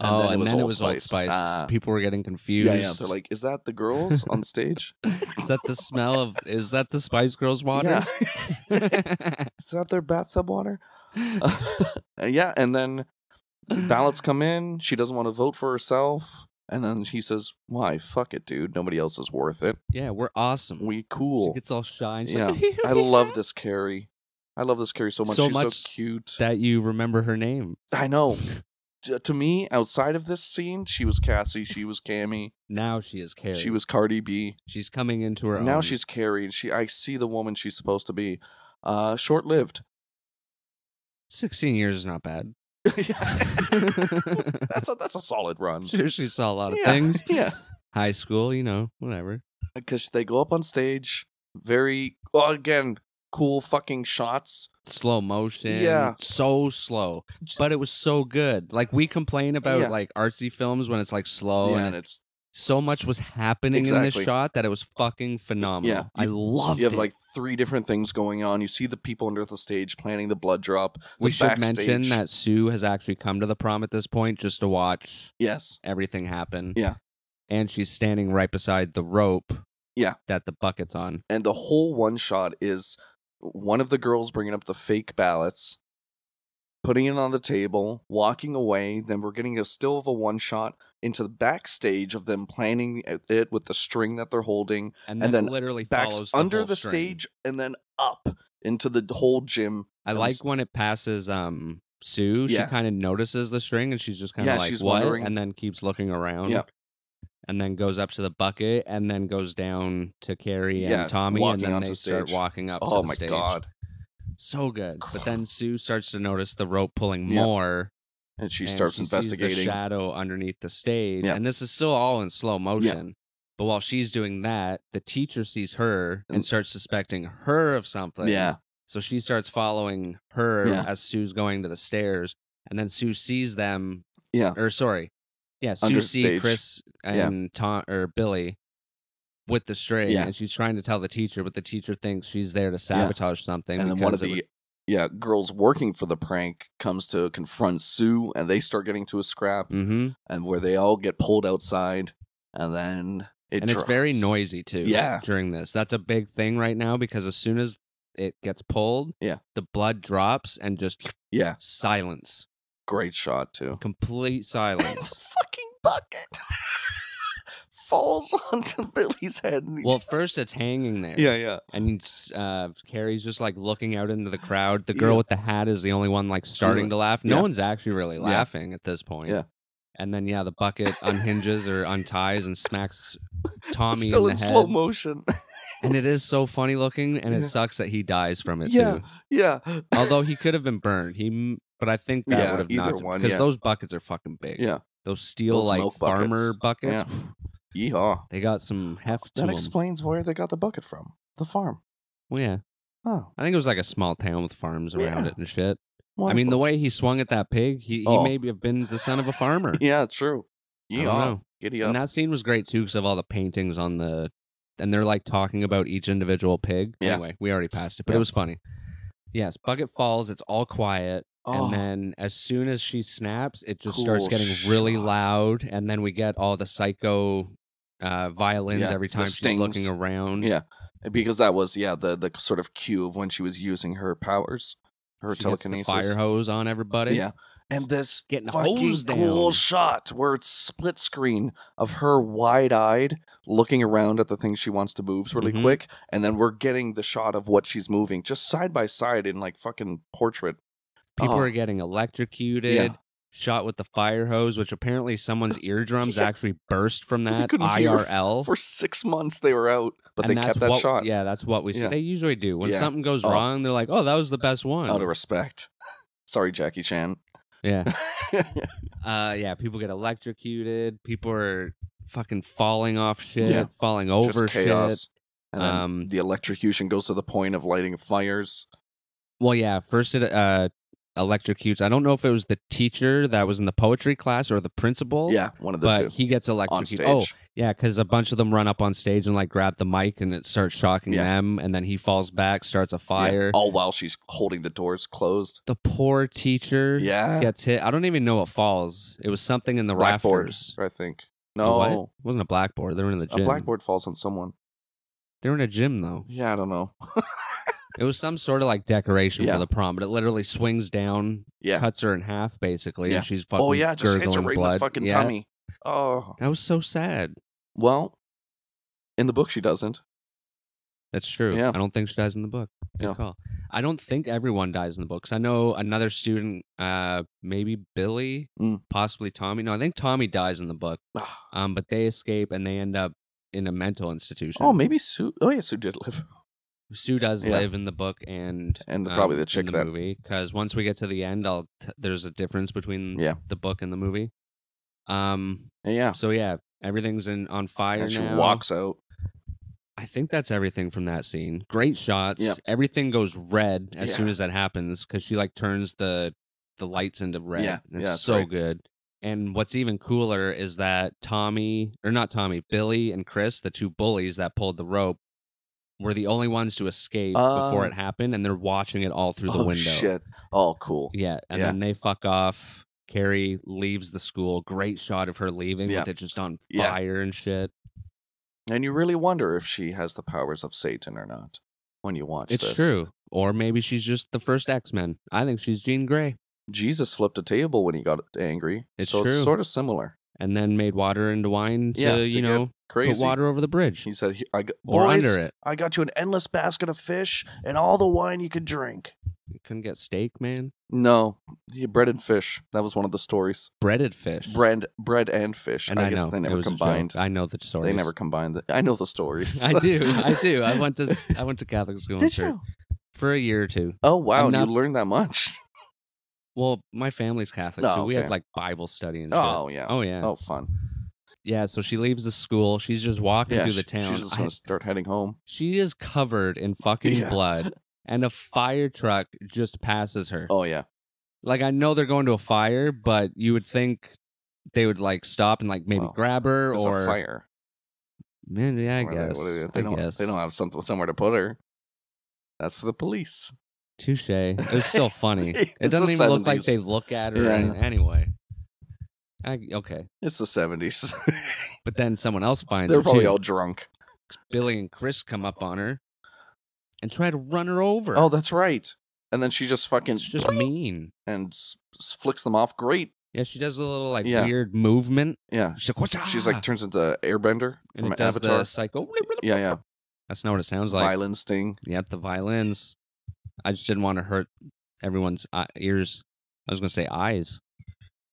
And oh, then and then it was Old Spice. Ah. People were getting confused. Yeah, yeah. They're like, "Is that the girls on stage? Is that the smell of? Is that the Spice Girls water? Yeah. Is that their bathtub water? Uh, yeah." And then ballots come in. She doesn't want to vote for herself, and then she says, "Why? Fuck it, dude. Nobody else is worth it. Yeah, we're awesome. We cool." She gets all shy. Yeah, like, I love this Carrie. I love this Carrie so much. So She's much so cute that you remember her name. I know. To me, outside of this scene, she was Cassie, she was Cammie. Now she is Carrie. She was Cardi B. She's coming into her now own. Now she's Carrie, and she, I see the woman she's supposed to be. Uh, Short-lived. sixteen years is not bad. that's, a, that's a solid run. Sure, she saw a lot of yeah, things. Yeah. High school, you know, whatever. Because they go up on stage, very, well, again... cool fucking shots. Slow motion. Yeah. So slow. But it was so good. Like, we complain about, yeah. like, artsy films when it's, like, slow. Yeah, and, and it's... So much was happening exactly. in this shot that it was fucking phenomenal. Yeah. I loved it. You have, it. like, three different things going on. You see the people under the stage planning the blood drop. We should backstage. mention that Sue has actually come to the prom at this point just to watch yes. everything happen. Yeah. And she's standing right beside the rope yeah. that the bucket's on. And the whole one shot is... one of the girls bringing up the fake ballots, putting it on the table, walking away. Then we're getting a still of a one shot into the backstage of them planning it with the string that they're holding, and then, and then literally follows the under the string. stage and then up into the whole gym. I like when it passes um Sue. Yeah. She kind of notices the string and she's just kind of yeah, like, "What?" Wondering. And then keeps looking around. Yeah. And then goes up to the bucket, and then goes down to Carrie and yeah, Tommy, and then they start walking up oh to the stage. Oh, my God. So good. But then Sue starts to notice the rope pulling yeah. more. And she and starts she investigating. Sees the shadow underneath the stage. Yeah. And this is still all in slow motion. Yeah. But while she's doing that, the teacher sees her and starts suspecting her of something. Yeah. So she starts following her yeah. as Sue's going to the stairs. And then Sue sees them. Yeah. Or, sorry. Yeah, Susie, Chris, and yeah. Tom or Billy with the string, yeah. and she's trying to tell the teacher, but the teacher thinks she's there to sabotage yeah. something. And then one of the would... yeah girls working for the prank comes to confront Sue, and they start getting to a scrap, mm-hmm. and where they all get pulled outside, and then it and drops. It's very noisy too. Yeah, during this, that's a big thing right now because as soon as it gets pulled, yeah, the blood drops and just yeah silence. Great shot too. Complete silence. Fucking bucket falls onto Billy's head. And well, first it's hanging there. Yeah, yeah. And uh, Carrie's just like looking out into the crowd. The girl yeah. with the hat is the only one like starting yeah. to laugh. No yeah. one's actually really laughing yeah. at this point. Yeah. And then yeah, the bucket unhinges or unties and smacks Tommy it's still in the in head. Slow motion. And it is so funny looking, and it yeah. sucks that he dies from it yeah. too. Yeah, although he could have been burned. He, but I think that yeah, would have either knocked one because yeah. those buckets are fucking big. Yeah, those steel those like farmer buckets. buckets. Yeah. Yeehaw! They got some heft. That to explains them. Where they got the bucket from. The farm. Well, yeah. Oh, I think it was like a small town with farms around yeah. it and shit. Wonderful. I mean, the way he swung at that pig, he, oh. he maybe have been the son of a farmer. Yeah, it's true. Yeah, giddy up. And that scene was great too because of all the paintings on the, and they're like talking about each individual pig. Yeah. Anyway, we already passed it, but yeah. it was funny. Yes, bucket falls. It's all quiet, oh. and then as soon as she snaps, it just cool starts getting shot. really loud, and then we get all the psycho uh, violins yeah, every time she's looking around. Yeah, because that was yeah the the sort of cue of when she was using her powers. Her she telekinesis. Gets the fire hose on everybody. Yeah. And this getting fucking cool down. shot where it's split screen of her wide-eyed looking around at the things she wants to move really mm-hmm. quick. And then we're getting the shot of what she's moving just side by side in like fucking portrait. People oh. are getting electrocuted, yeah. shot with the fire hose, which apparently someone's eardrums yeah. actually burst from that I R L. For six months they were out. But and they kept that what, shot. Yeah, that's what we see. Yeah. They usually do. When yeah. something goes oh. wrong, they're like, oh, that was the best one. Out of respect. Sorry, Jackie Chan. Yeah. uh, yeah, people get electrocuted. People are fucking falling off shit, yeah. falling over shit. And um, then the electrocution goes to the point of lighting fires. Well, yeah, first it uh, electrocutes. I don't know if it was the teacher that was in the poetry class or the principal. Yeah, one of the but two. But he gets electrocuted. Oh, yeah, because a bunch of them run up on stage and like grab the mic and it starts shocking yeah. them. And then he falls back, starts a fire. Yeah. All while she's holding the doors closed. The poor teacher yeah. gets hit. I don't even know what falls. It was something in the blackboard, rafters. I think. No. What? It wasn't a blackboard. They were in the gym. A blackboard falls on someone. They were in a gym, though. Yeah, I don't know. It was some sort of like decoration yeah. for the prom, but it literally swings down, yeah. cuts her in half, basically, yeah. and she's fucking oh, yeah, just hits her right in the fucking yeah. tummy. Oh, that was so sad. Well, in the book, she doesn't. That's true. Yeah. I don't think she dies in the book. Good yeah. call. I don't think everyone dies in the books. I know another student, uh, maybe Billy, mm. possibly Tommy. No, I think Tommy dies in the book, um, but they escape and they end up in a mental institution. Oh, maybe Sue. Oh, yeah, Sue did live. Sue does yeah. live in the book and and um, probably the chick in the that movie, because once we get to the end, I'll t there's a difference between yeah. the book and the movie. Um. Yeah. So yeah, everything's in on fire. And she now. walks out. I think that's everything from that scene. Great shots. Yeah. Everything goes red as yeah. soon as that happens because she like turns the the lights into red. Yeah. It's yeah, so right. good. And what's even cooler is that Tommy or not Tommy, Billy and Chris, the two bullies that pulled the rope, were the only ones to escape uh, before it happened, and they're watching it all through the oh, window. Oh, shit. Oh, cool. Yeah, and yeah. then they fuck off. Carrie leaves the school. Great shot of her leaving yeah. with it just on fire yeah. and shit. And you really wonder if she has the powers of Satan or not when you watch it's this. It's true. Or maybe she's just the first X-Men. I think she's Jean Grey. Jesus flipped a table when he got angry. It's so true. It's sort of similar. And then made water into wine to, yeah, to you know, crazy. put water over the bridge. He said, I got, or boys, under it. I got you an endless basket of fish and all the wine you could drink. You couldn't get steak, man? No. He breaded fish. That was one of the stories. Breaded fish. Bread bread and fish. And I, I guess know. they never combined. I know the stories. They never combined. The, I know the stories. I do. I do. I went to I went to Catholic school Did you? for a year or two. Oh, wow. Enough. You learned that much. Well, my family's Catholic, oh, too. We okay. had, like, Bible study and shit. Oh, yeah. Oh, yeah. Oh, fun. Yeah, so she leaves the school. She's just walking yeah, through the town. She's just going to start heading home. She is covered in fucking yeah. blood, and a fire truck just passes her. Oh, yeah. Like, I know they're going to a fire, but you would think they would, like, stop and, like, maybe well, grab her or... a fire. Man, yeah, I guess. They, they, they, I don't, guess. they don't have some, somewhere to put her. That's for the police. Touche. It was still funny. It doesn't even look like they look at her yeah. anyway. I, okay. It's the seventies. But then someone else finds They're her. They're probably too. all drunk. Billy and Chris come up on her and try to run her over. Oh, that's right. And then she just fucking... It's just mean. And flicks them off. Great. Yeah, she does a little like yeah. weird movement. Yeah. She's like, what's up? She's like turns into Airbender and from it does Avatar. The psycho. Yeah, yeah. That's not what it sounds like. Violin sting. Yep, the violins. I just didn't want to hurt everyone's ears. I was going to say eyes.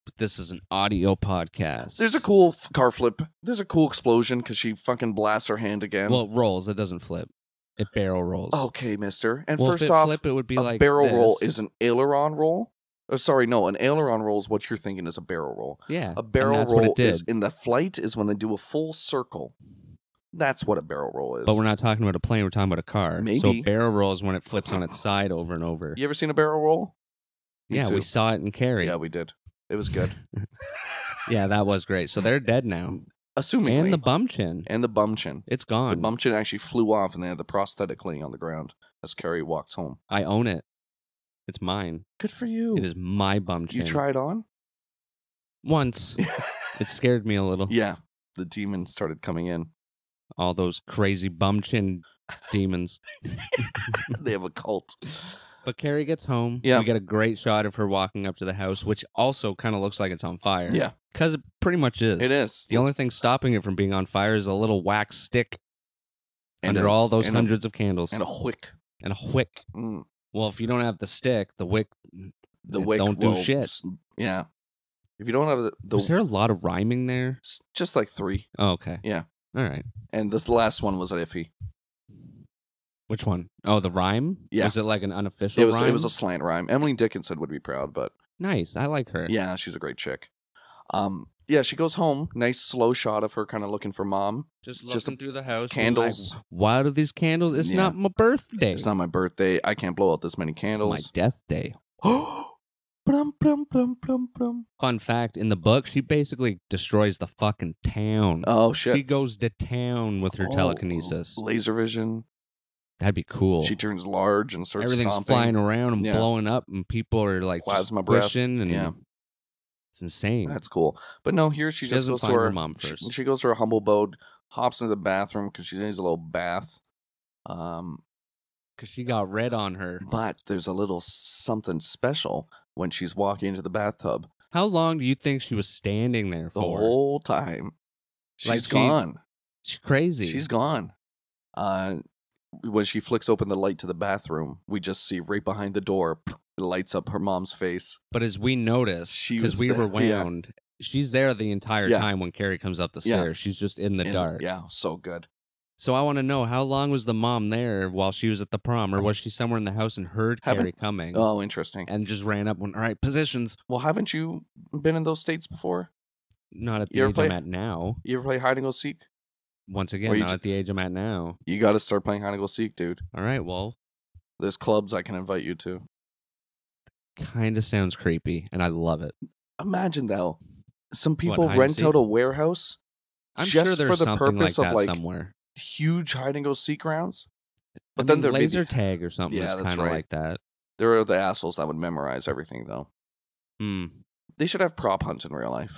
But this is an audio podcast. There's a cool f car flip. There's a cool explosion because she fucking blasts her hand again. Well, it rolls. It doesn't flip. It barrel rolls. Okay, mister. And well, first if it off, flip, it would be a like barrel this. roll is an aileron roll. Oh, sorry, no, an aileron roll is what you're thinking is a barrel roll. Yeah, a barrel roll is in the flight is when they do a full circle. That's what a barrel roll is. But we're not talking about a plane. We're talking about a car. Maybe. So a barrel roll is when it flips on its side over and over. You ever seen a barrel roll? Me yeah, too. We saw it in Carrie. Yeah, we did. It was good. Yeah, that was great. So they're dead now. Assumingly. And the bum chin. And the bum chin. It's gone. The bum chin actually flew off, and they had the prosthetic laying on the ground as Carrie walks home. I own it. It's mine. Good for you. It is my bum chin. You tried on? Once. It scared me a little. Yeah. The demons started coming in. All those crazy bum chin demons. They have a cult. But Carrie gets home. Yeah. We get a great shot of her walking up to the house, which also kind of looks like it's on fire. Yeah. Because it pretty much is. It is. The only thing stopping it from being on fire is a little wax stick and under a, all those hundreds a, of candles. And a wick. And a wick. Mm. Well, if you don't have the stick, the wick, the wick don't do will, shit. Yeah. If you don't have the, the... Is there a lot of rhyming there? Just like three. Oh, okay. Yeah. All right. And this last one was iffy. Which one? Oh, the rhyme? Yeah. Was it like an unofficial it was, rhyme? It was a slant rhyme. Emily Dickinson would be proud, but... Nice. I like her. Yeah, she's a great chick. Um, yeah, she goes home. Nice slow shot of her kind of looking for mom. Just looking Just through the house. Candles. Like, why do these candles? It's yeah. not my birthday. It's not my birthday. I can't blow out this many candles. It's my death day. Plum, plum, plum, plum, plum. Fun fact, in the book, she basically destroys the fucking town. Oh, shit. She goes to town with her oh, telekinesis. Laser vision. That'd be cool. She turns large and starts Everything's stomping. flying around and yeah. blowing up, and people are like Plasma pushing. Breath. And yeah. It's insane. That's cool. But no, here she, she just goes to her, her mom first. She, she goes to her humble abode, hops into the bathroom because she needs a little bath. Um, Because she got red on her. But there's a little something special when she's walking into the bathtub. How long do you think she was standing there for? The whole time. She's like she, gone. She's crazy. She's gone. Uh, when she flicks open the light to the bathroom, we just see right behind the door, it lights up her mom's face. But as we notice, because we there, were wound, yeah. she's there the entire yeah. time when Carrie comes up the stairs. Yeah. She's just in the in, dark. Yeah, so good. So I want to know, how long was the mom there while she was at the prom? Or was she somewhere in the house and heard haven't, Carrie coming? Oh, interesting. And just ran up when, all right, positions. Well, haven't you been in those states before? Not at the age play, I'm at now. You ever play hide and go seek? Once again, not just, at the age I'm at now. You got to start playing hide and go seek, dude. All right, well. There's clubs I can invite you to. Kind of sounds creepy, and I love it. Imagine, though. Some people what, rent out a warehouse I'm just sure there's for the something purpose like that of like, somewhere. Huge hide and go seek rounds, but I then mean, there'd laser be... tag or something. Yeah, is kind of right. like that. There are the assholes that would memorize everything, though. Mm. They should have prop hunts in real life.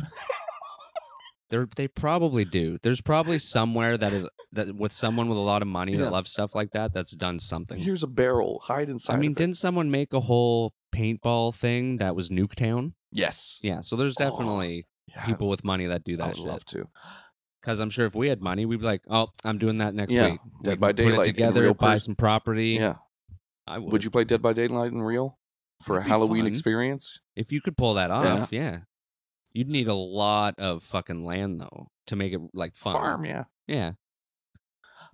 They they probably do. There's probably somewhere that is that with someone with a lot of money yeah. that loves stuff like that. That's done something. Here's a barrel. Hide inside. I mean, of didn't it. someone make a whole paintball thing that was Nuketown? Yes. Yeah. So there's definitely oh, yeah. people with money that do that. I would shit. love to. Because I'm sure if we had money, we'd be like, "Oh, I'm doing that next yeah. week." Dead by Daylight. Put it together, buy some property. Yeah, I would. Would you play Dead by Daylight in real for That'd a Halloween experience? If you could pull that off, yeah. yeah, you'd need a lot of fucking land though to make it like fun. Farm, yeah, yeah.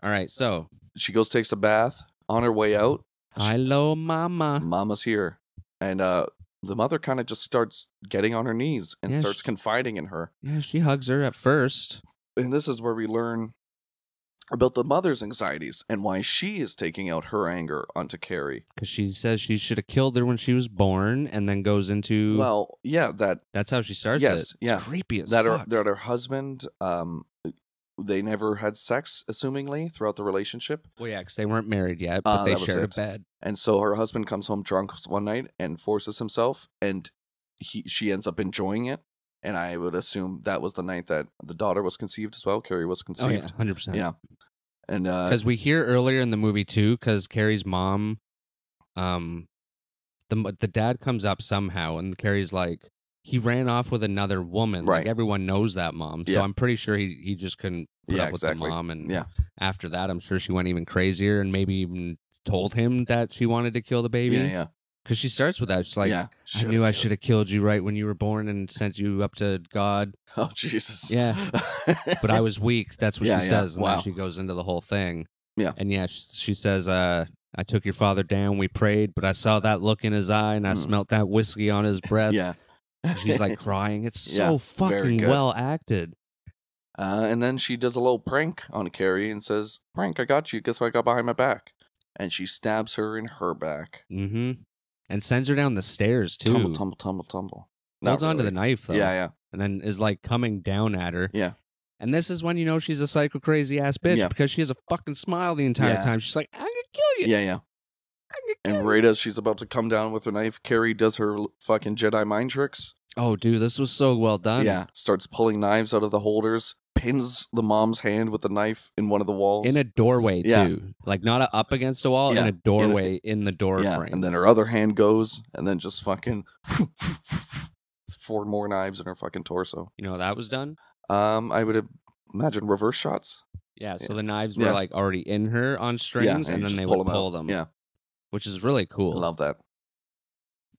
All right, so she goes, takes a bath on her way out. Hello, mama. Mama's here, and uh. The mother kind of just starts getting on her knees and yeah, starts she, confiding in her. Yeah, she hugs her at first. And this is where we learn about the mother's anxieties and why she is taking out her anger onto Carrie. Because she says she should have killed her when she was born and then goes into... Well, yeah, that... That's how she starts yes, it. It's yeah, creepy as that fuck. Her, that her husband, um, they never had sex, assumingly, throughout the relationship. Well, yeah, because they weren't married yet, but uh, they shared a bed. And so her husband comes home drunk one night and forces himself, and he she ends up enjoying it. And I would assume that was the night that the daughter was conceived as well. Carrie was conceived. Oh, yeah, one hundred percent. Yeah. And because uh, we hear earlier in the movie, too, because Carrie's mom, um, the, the dad comes up somehow, and Carrie's like, he ran off with another woman. Right. Like, everyone knows that mom. So yeah. I'm pretty sure he, he just couldn't put yeah, up with exactly. the mom. And yeah. after that, I'm sure she went even crazier and maybe even told him that she wanted to kill the baby. Yeah, yeah. Because she starts with that. She's like, yeah, I knew I should have killed you right when you were born and sent you up to God. Oh, Jesus. Yeah. But I was weak. That's what yeah, she yeah. says. And wow. then she goes into the whole thing. Yeah. And yeah, she, she says, uh, I took your father down, we prayed, but I saw that look in his eye, and I mm. smelt that whiskey on his breath. Yeah. She's like crying. It's so yeah, fucking well acted. Uh, and then she does a little prank on Carrie and says, Prank, I got you. Guess what I got behind my back? And she stabs her in her back. Mm-hmm. And sends her down the stairs, too. Tumble, tumble, tumble, tumble. Not Holds really. onto the knife, though. Yeah, yeah. And then is, like, coming down at her. Yeah. And this is when you know she's a psycho crazy ass bitch yeah. because she has a fucking smile the entire yeah. time. She's like, I'm gonna kill you. Yeah, yeah. I'm gonna kill and you. Right as she's about to come down with her knife, Carrie does her fucking Jedi mind tricks. Oh, dude, this was so well done. Yeah. Starts pulling knives out of the holders, pins the mom's hand with the knife in one of the walls. In a doorway, too. Yeah. Like, not a, up against a wall, yeah. in a doorway in, a, in the door yeah. frame. And then her other hand goes, and then just fucking four more knives in her fucking torso. You know how that was done? Um, I would imagine reverse shots. Yeah, so yeah. the knives were yeah. like already in her on strings, yeah, and, and then they pull would them pull out. them. Yeah, which is really cool. I love that.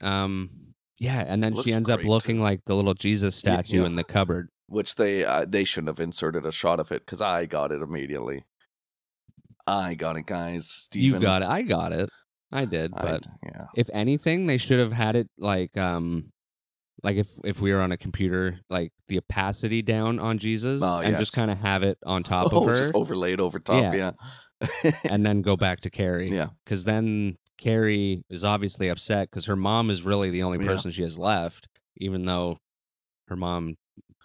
Um, yeah, and then she ends great. up looking like the little Jesus statue yeah. in the cupboard, which they uh, they shouldn't have inserted a shot of it because I got it immediately. I got it, guys. Steven. You got it. I got it. I did. I, but yeah. if anything, they should have had it like um. Like, if, if we were on a computer, like, the opacity down on Jesus oh, and yes. just kind of have it on top oh, of her. Just overlaid over top, yeah. yeah. And then go back to Carrie. Yeah. Because then Carrie is obviously upset because her mom is really the only person yeah. she has left, even though her mom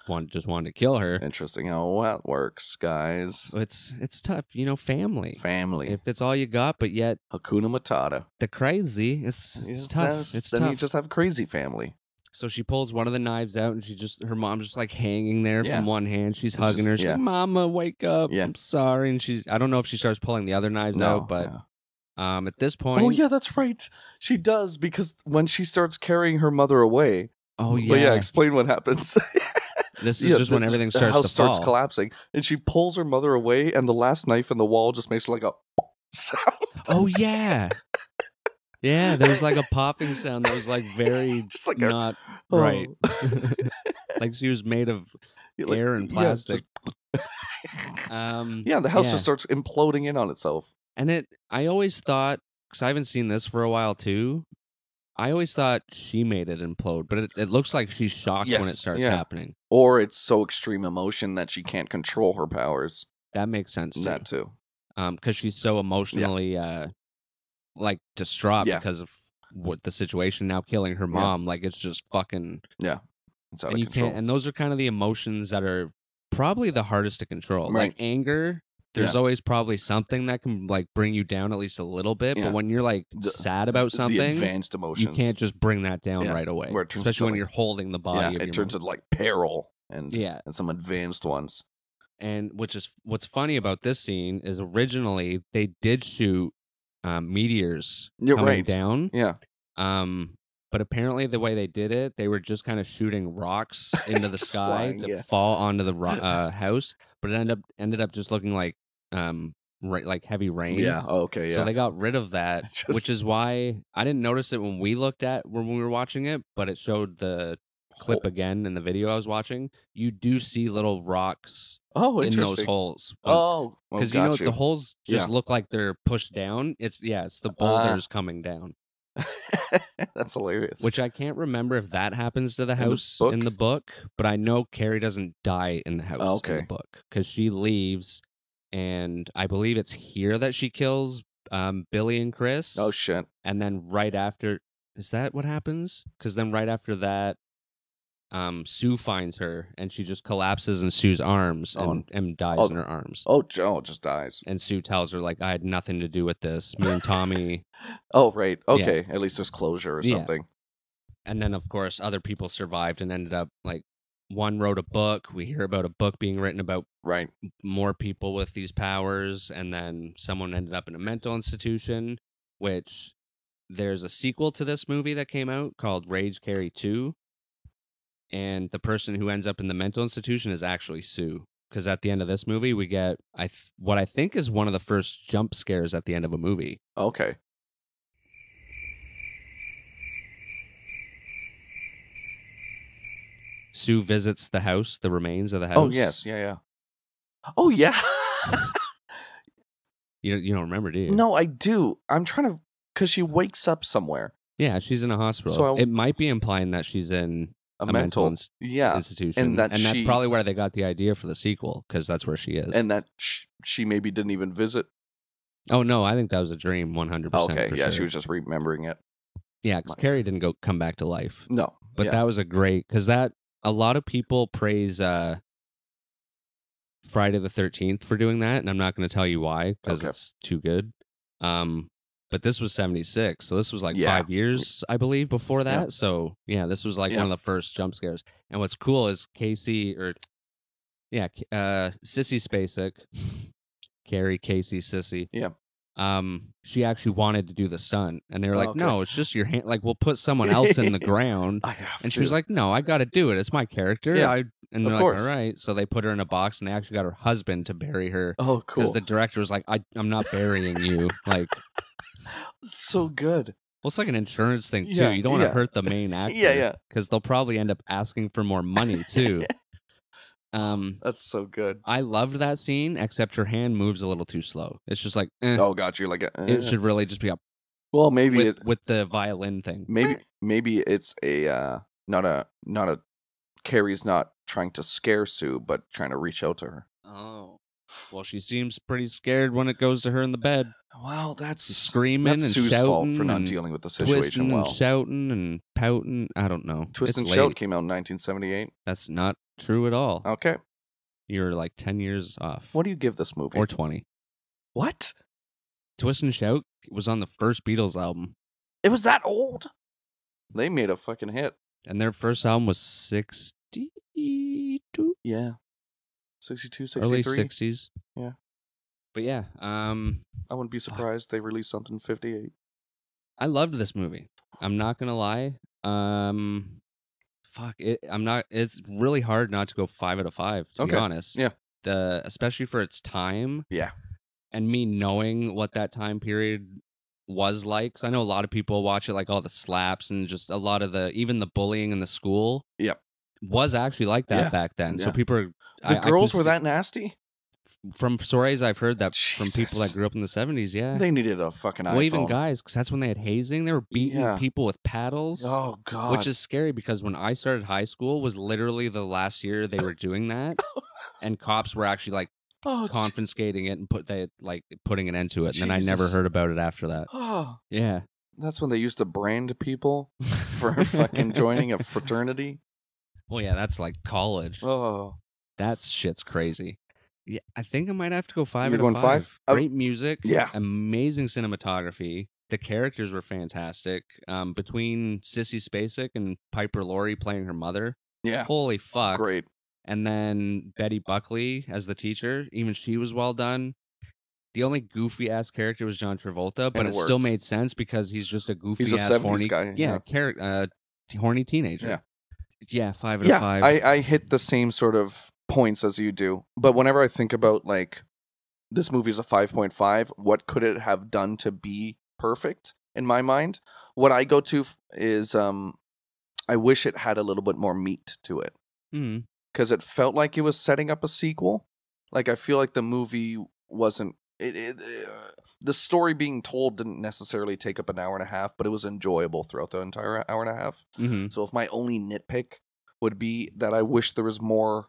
want, just wanted to kill her. Interesting how that works, guys. It's it's tough. You know, family. Family. If it's all you got, but yet... Hakuna Matata. The crazy, it's, it's tough. Says, it's then tough. You just have crazy family. So she pulls one of the knives out, and she just her mom's just like hanging there yeah. from one hand. She's it's hugging just, her. She's yeah. like, "Mama, wake up! Yeah. I'm sorry." And she, I don't know if she starts pulling the other knives no, out, but no. um, at this point, oh yeah, that's right, she does because when she starts carrying her mother away, oh yeah, but yeah, explain what happens. This is yeah, just the, when everything starts the house to starts fall. collapsing, and she pulls her mother away, and the last knife in the wall just makes like a sound. Oh yeah. Yeah, there was like a popping sound that was like very just like not a, oh. right. Like she was made of like, air and plastic. Yeah, just... um, yeah the house yeah. just starts imploding in on itself. And it, I always thought, because I haven't seen this for a while too, I always thought she made it implode, but it, it looks like she's shocked yes, when it starts yeah. happening. Or it's so extreme emotion that she can't control her powers. That makes sense too. That too. Because um, she's so emotionally... Yeah. Uh, like distraught yeah. because of what the situation now killing her mom yeah. like it's just fucking yeah it's out and of you control. Can't, and those are kind of the emotions that are probably the hardest to control right. like anger there's yeah. always probably something that can like bring you down at least a little bit yeah. but when you're like the, sad about something the advanced emotions you can't just bring that down yeah. right away especially to, when like, you're holding the body yeah, of it your turns into like peril and yeah and some advanced ones and which is what's funny about this scene is originally they did shoot Um, meteors You're coming right. down. Yeah. Um, but apparently the way they did it, they were just kind of shooting rocks into the sky flying, to yeah. fall onto the uh, house. But it ended up ended up just looking like um right like heavy rain. Yeah. Oh, okay. Yeah. So they got rid of that, just... which is why I didn't notice it when we looked at when we were watching it, but it showed the clip oh. again in the video I was watching. You do see little rocks. Oh, in those holes. Like, oh, because well, you know you. the holes just yeah. look like they're pushed down. It's yeah, it's the boulders uh, coming down. That's hilarious. Which I can't remember if that happens to the house in the book, in the book but I know Carrie doesn't die in the house oh, okay. in the book because she leaves, and I believe it's here that she kills um, Billy and Chris. Oh shit! And then right after, is that what happens? Because then right after that. Um, Sue finds her, and she just collapses in Sue's arms and, oh. and dies oh. in her arms. Oh, Joe just dies. And Sue tells her, like, I had nothing to do with this. Me and Tommy. oh, right. Okay. Yeah. At least there's closure or yeah. something. And then, of course, other people survived and ended up, like, one wrote a book. We hear about a book being written about right. more people with these powers. And then someone ended up in a mental institution, which there's a sequel to this movie that came out called Rage Carrie two. And the person who ends up in the mental institution is actually Sue. Because at the end of this movie, we get I th what I think is one of the first jump scares at the end of a movie. Okay. Sue visits the house, the remains of the house. Oh, yes. Yeah, yeah. Oh, yeah. You you don't remember, do you? No, I do. I'm trying to, because she wakes up somewhere. Yeah, she's in a hospital. So I, it might be implying that she's in a, a mental, mental in yeah. institution. And, that and she, that's probably where they got the idea for the sequel, because that's where she is. And that sh she maybe didn't even visit. Oh, no, I think that was a dream, one hundred percent. Oh, okay, for yeah, sure. She was just remembering it. Yeah, because Carrie didn't go come back to life. No. But yeah. that was a great, because that, a lot of people praise uh, Friday the thirteenth for doing that, and I'm not going to tell you why, because okay. it's too good. Um, But this was seventy-six, so this was like yeah. five years, I believe, before that. Yeah. So, yeah, this was like yeah. one of the first jump scares. And what's cool is Casey, or, yeah, uh, Sissy Spacek, Carrie, Casey, Sissy. Yeah. Um, she actually wanted to do the stunt, and they were like, oh, okay. "No, it's just your hand. Like, we'll put someone else in the ground." I have and to. She was like, "No, I got to do it. It's my character." Yeah, I, and they're like, course. "All right." So they put her in a box, and they actually got her husband to bury her. Oh, cool! Because the director was like, I, "I'm not burying you." Like, so good. Well, it's like an insurance thing too. Yeah, you don't want to yeah. hurt the main actor. Yeah, yeah. Because they'll probably end up asking for more money too. Um, that's so good. I loved that scene, except her hand moves a little too slow. It's just like, eh. oh god, you're like, a, eh. it should really just be up. Well, maybe with, it, with the violin thing. Maybe maybe it's a uh, not a not a Carrie's not trying to scare Sue, but trying to reach out to her. Oh, well, she seems pretty scared when it goes to her in the bed. Well, that's She's screaming that's and Sue's shouting fault for not dealing with the situation well. And shouting and pouting. I don't know. Twist it's and late. Shout came out in nineteen seventy-eight. That's not true at all. Okay. You're like ten years off. What do you give this movie? Or twenty. What? Twist and Shout was on the first Beatles album. It was that old? They made a fucking hit. And their first album was sixty-two? Yeah. sixty-two, sixty-three? Early sixties. Yeah. But yeah. Um, I wouldn't be surprised they released something in fifty-eight. I loved this movie. I'm not going to lie. Um... Fuck it! I'm not. It's really hard not to go five out of five. To okay. be honest, yeah. The especially for its time, yeah. And me knowing what that time period was like, because I know a lot of people watch it, like all the slaps and just a lot of the even the bullying in the school. Yep, was actually like that yeah. back then. Yeah. So people, are, the I, girls I were that nasty. From stories I've heard that Jesus. From people that grew up in the seventies, yeah, they needed a fucking iPhone. Well, even guys, because that's when they had hazing. They were beating yeah. people with paddles. Oh god, which is scary because when I started high school was literally the last year they were doing that, and cops were actually like oh, confiscating it and put they like putting an end to it. And Jesus. Then I never heard about it after that. Oh yeah, that's when they used to brand people for fucking joining a fraternity. Well, yeah, that's like college. Oh, that shit's crazy. Yeah, I think I might have to go five You're out going of five. five? Great music. Yeah. Amazing cinematography. The characters were fantastic. Um, between Sissy Spacek and Piper Laurie playing her mother. Yeah. Holy fuck. Great. And then Betty Buckley as the teacher. Even she was well done. The only goofy-ass character was John Travolta, but and it, it still made sense because he's just a goofy-ass horny guy. Yeah, yeah. Uh, horny teenager. Yeah. Yeah, five out yeah, of five. I, I hit the same sort of points as you do, but whenever I think about like this movie's a five point five, what could it have done to be perfect in my mind, what I go to is um I wish it had a little bit more meat to it, because mm. it felt like it was setting up a sequel. Like I feel like the movie wasn't it, it uh, the story being told didn't necessarily take up an hour and a half, but it was enjoyable throughout the entire hour and a half. Mm-hmm. So if my only nitpick would be that I wish there was more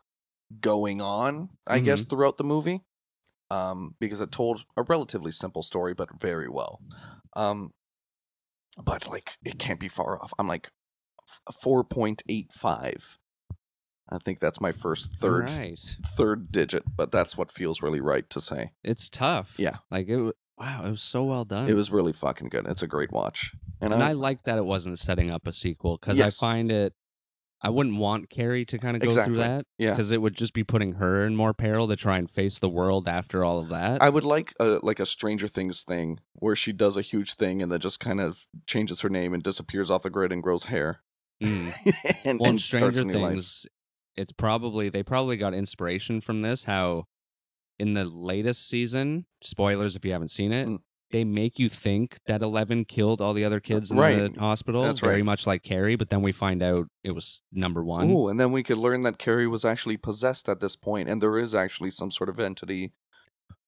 going on, I mm-hmm. guess, throughout the movie, um, because it told a relatively simple story, but very well. Um, but like, it can't be far off. I'm like four point eight five. I think that's my first third right. third digit, but that's what feels really right to say. It's tough. Yeah, like it. Wow, it was so well done. It was really fucking good. It's a great watch, and, and I, I like that it wasn't setting up a sequel, because yes. I find it. I wouldn't want Carrie to kind of go exactly. through that, yeah, because it would just be putting her in more peril to try and face the world after all of that. I would like a, like a Stranger Things thing where she does a huge thing and then just kind of changes her name and disappears off the grid and grows hair. Mm. and, well, and in Stranger Things, it's probably they probably got inspiration from this. How in the latest season, spoilers if you haven't seen it, mm. they make you think that Eleven killed all the other kids in right. the hospital. That's very right. much like Carrie, but then we find out it was number one. Ooh, and then we could learn that Carrie was actually possessed at this point, and there is actually some sort of entity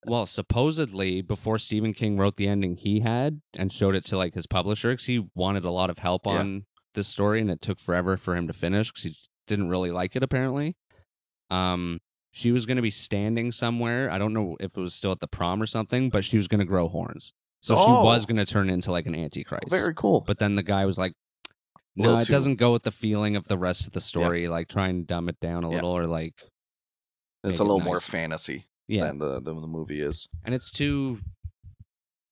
Well, supposedly before Stephen King wrote the ending he had and showed it to like his publisher, because he wanted a lot of help yeah. on this story, and it took forever for him to finish because he didn't really like it apparently. Um, she was going to be standing somewhere. I don't know if it was still at the prom or something, but she was going to grow horns. So oh. she was going to turn into like an antichrist. Very cool. But then the guy was like, no, it too. doesn't go with the feeling of the rest of the story. Yeah. Like try and dumb it down a yeah. little, or like it's a little it nice. more fantasy. Yeah, than the, the the movie is, and it's too.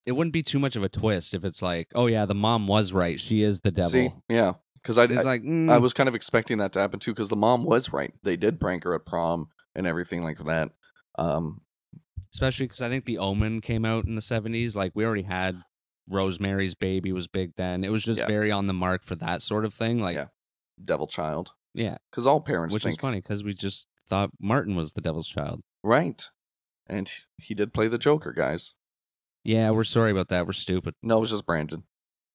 It wouldn't be too much of a twist if it's like, oh yeah, the mom was right; she is the devil. See? Yeah, because I, I like mm. I was kind of expecting that to happen too, because the mom was right; they did prank her at prom and everything like that. Um, Especially because I think The Omen came out in the seventies. Like we already had Rosemary's Baby was big then; it was just yeah. very on the mark for that sort of thing. Like yeah. Devil Child. Yeah, because all parents, which think... is funny, because we just thought Martin was the devil's child, right? And he did play the Joker, guys. Yeah, we're sorry about that. We're stupid. No, it was just Brandon.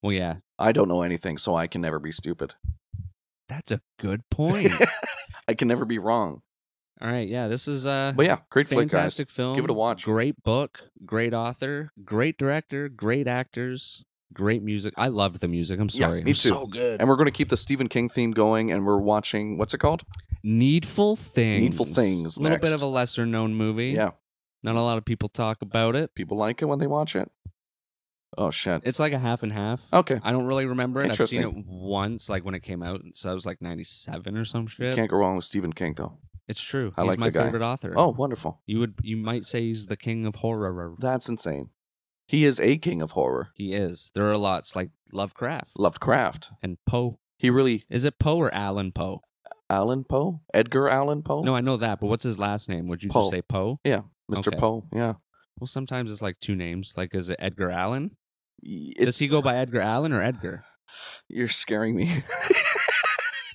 Well, yeah. I don't know anything, so I can never be stupid. That's a good point. I can never be wrong. All right, yeah, this is uh, but yeah, great flick, guys. Fantastic film. Give it a watch. Great book, great author, great director, great actors, great music. I love the music. I'm sorry. Yeah, me too. It was so good. And we're going to keep the Stephen King theme going, and we're watching, what's it called? Needful Things. Needful Things. A little bit of a lesser-known movie. Yeah. Not a lot of people talk about it. People like it when they watch it? Oh, shit. It's like a half and half. Okay. I don't really remember it. I've seen it once, like, when it came out, so I was, like, ninety-seven or some shit. You can't go wrong with Stephen King, though. It's true. I he's like my favorite author. Oh, wonderful. You would, you might say he's the king of horror. That's insane. He is a king of horror. He is. There are lots, like Lovecraft. Lovecraft. And Poe. He really... Is it Poe or Alan Poe? Alan Poe? Edgar Allan Poe? No, I know that, but what's his last name? Would you Poe. just say Poe? Yeah. Mister Okay. Poe, yeah. Well, sometimes it's like two names. Like, is it Edgar Allan? It's... Does he go by Edgar Allan or Edgar? You're scaring me.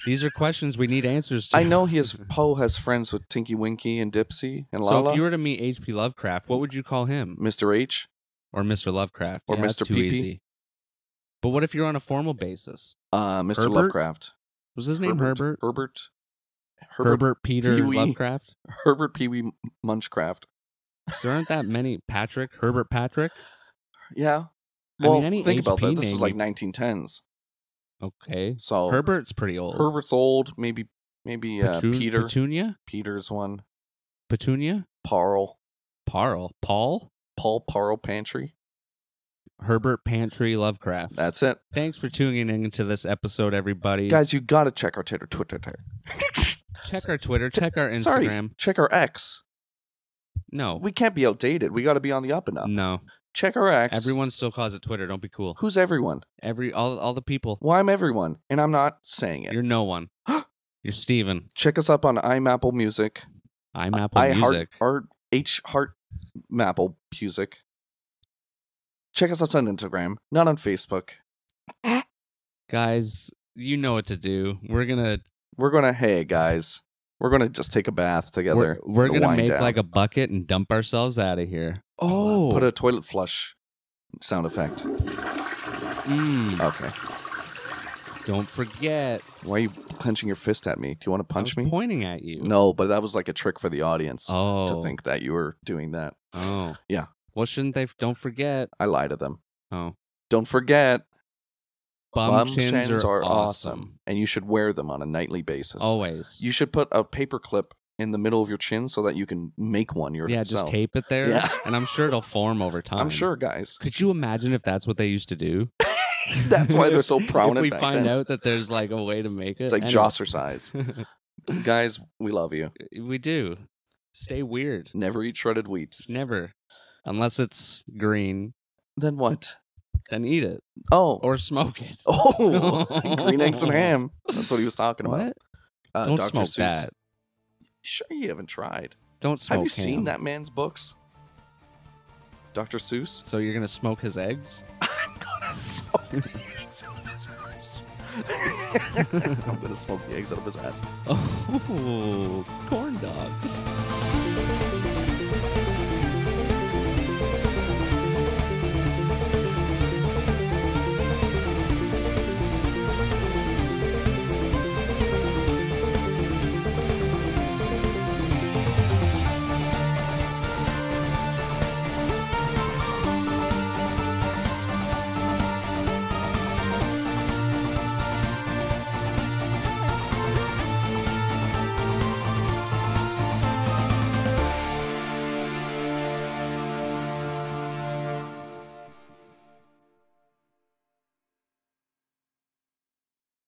These are questions we need answers to. I know he has, Poe has friends with Tinky Winky and Dipsy and Lala. So if you were to meet H P Lovecraft, what would you call him? Mister H? Or Mister Lovecraft. Or yeah, Mister That's too P P. Easy. But what if you're on a formal basis? Uh, Mister Herbert? Lovecraft. Was his name Herbert? Herbert. Herbert, Herbert Peter Pee-wee. Lovecraft? Herbert Pee-wee Munchcraft. So there aren't that many Patrick, Herbert Patrick. Yeah. Well, I mean, any think H P about that. This is like nineteen tens. Okay. So Herbert's pretty old. Herbert's old. Maybe maybe uh, Petu Peter. Petunia? Peter's one. Petunia? Parl. Parl. Paul? Paul Parl Pantry. Herbert Pantry Lovecraft. That's it. Thanks for tuning in to this episode, everybody. Guys, you got to check our Twitter. Twitter. Check our Twitter. Check our Instagram. Sorry, check our X. No. We can't be outdated. We got to be on the up and up. No. Check our X. Everyone still calls it Twitter. Don't be cool. Who's everyone? Every all all the people. Well, I'm everyone, and I'm not saying it. You're no one. You're Steven. Check us up on I'm Apple Music. I'm Apple I Music. Heart, H Heart Mapple Music. Check us out on Instagram, not on Facebook. Guys, you know what to do. We're going to... We're going to, hey, guys. We're going to just take a bath together. We're, we're going to make down. like a bucket and dump ourselves out of here. Oh. Put a toilet flush sound effect. Mm. Okay. Don't forget. Why are you clenching your fist at me? Do you want to punch I was me? Pointing at you. No, but that was like a trick for the audience oh. to think that you were doing that. Oh. Yeah. Well, shouldn't they? Don't forget. I lie to them. Oh. Don't forget. Bum, bum chins, chins are, are awesome. awesome, and you should wear them on a nightly basis. Always. You should put a paper clip in the middle of your chin so that you can make one yourself. Yeah, just tape it there, yeah. and I'm sure it'll form over time. I'm sure, guys. Could you imagine if that's what they used to do? That's why they're so prominent. If we back find then. out that there's like a way to make it, it's like anyway. Jossercise. Guys, we love you. We do. Stay weird. Never eat shredded wheat. Never, unless it's green. Then what? Then eat it. Oh. Or smoke it. Oh. Green eggs and ham. That's what he was talking about. What? Uh, Don't Doctor smoke Seuss. that. Sure you haven't tried. Don't smoke Have you ham. seen that man's books? Doctor Seuss? So you're going to smoke his eggs? I'm going to smoke the eggs out of his ass. I'm going to smoke the eggs out of his ass. Oh, corn dogs.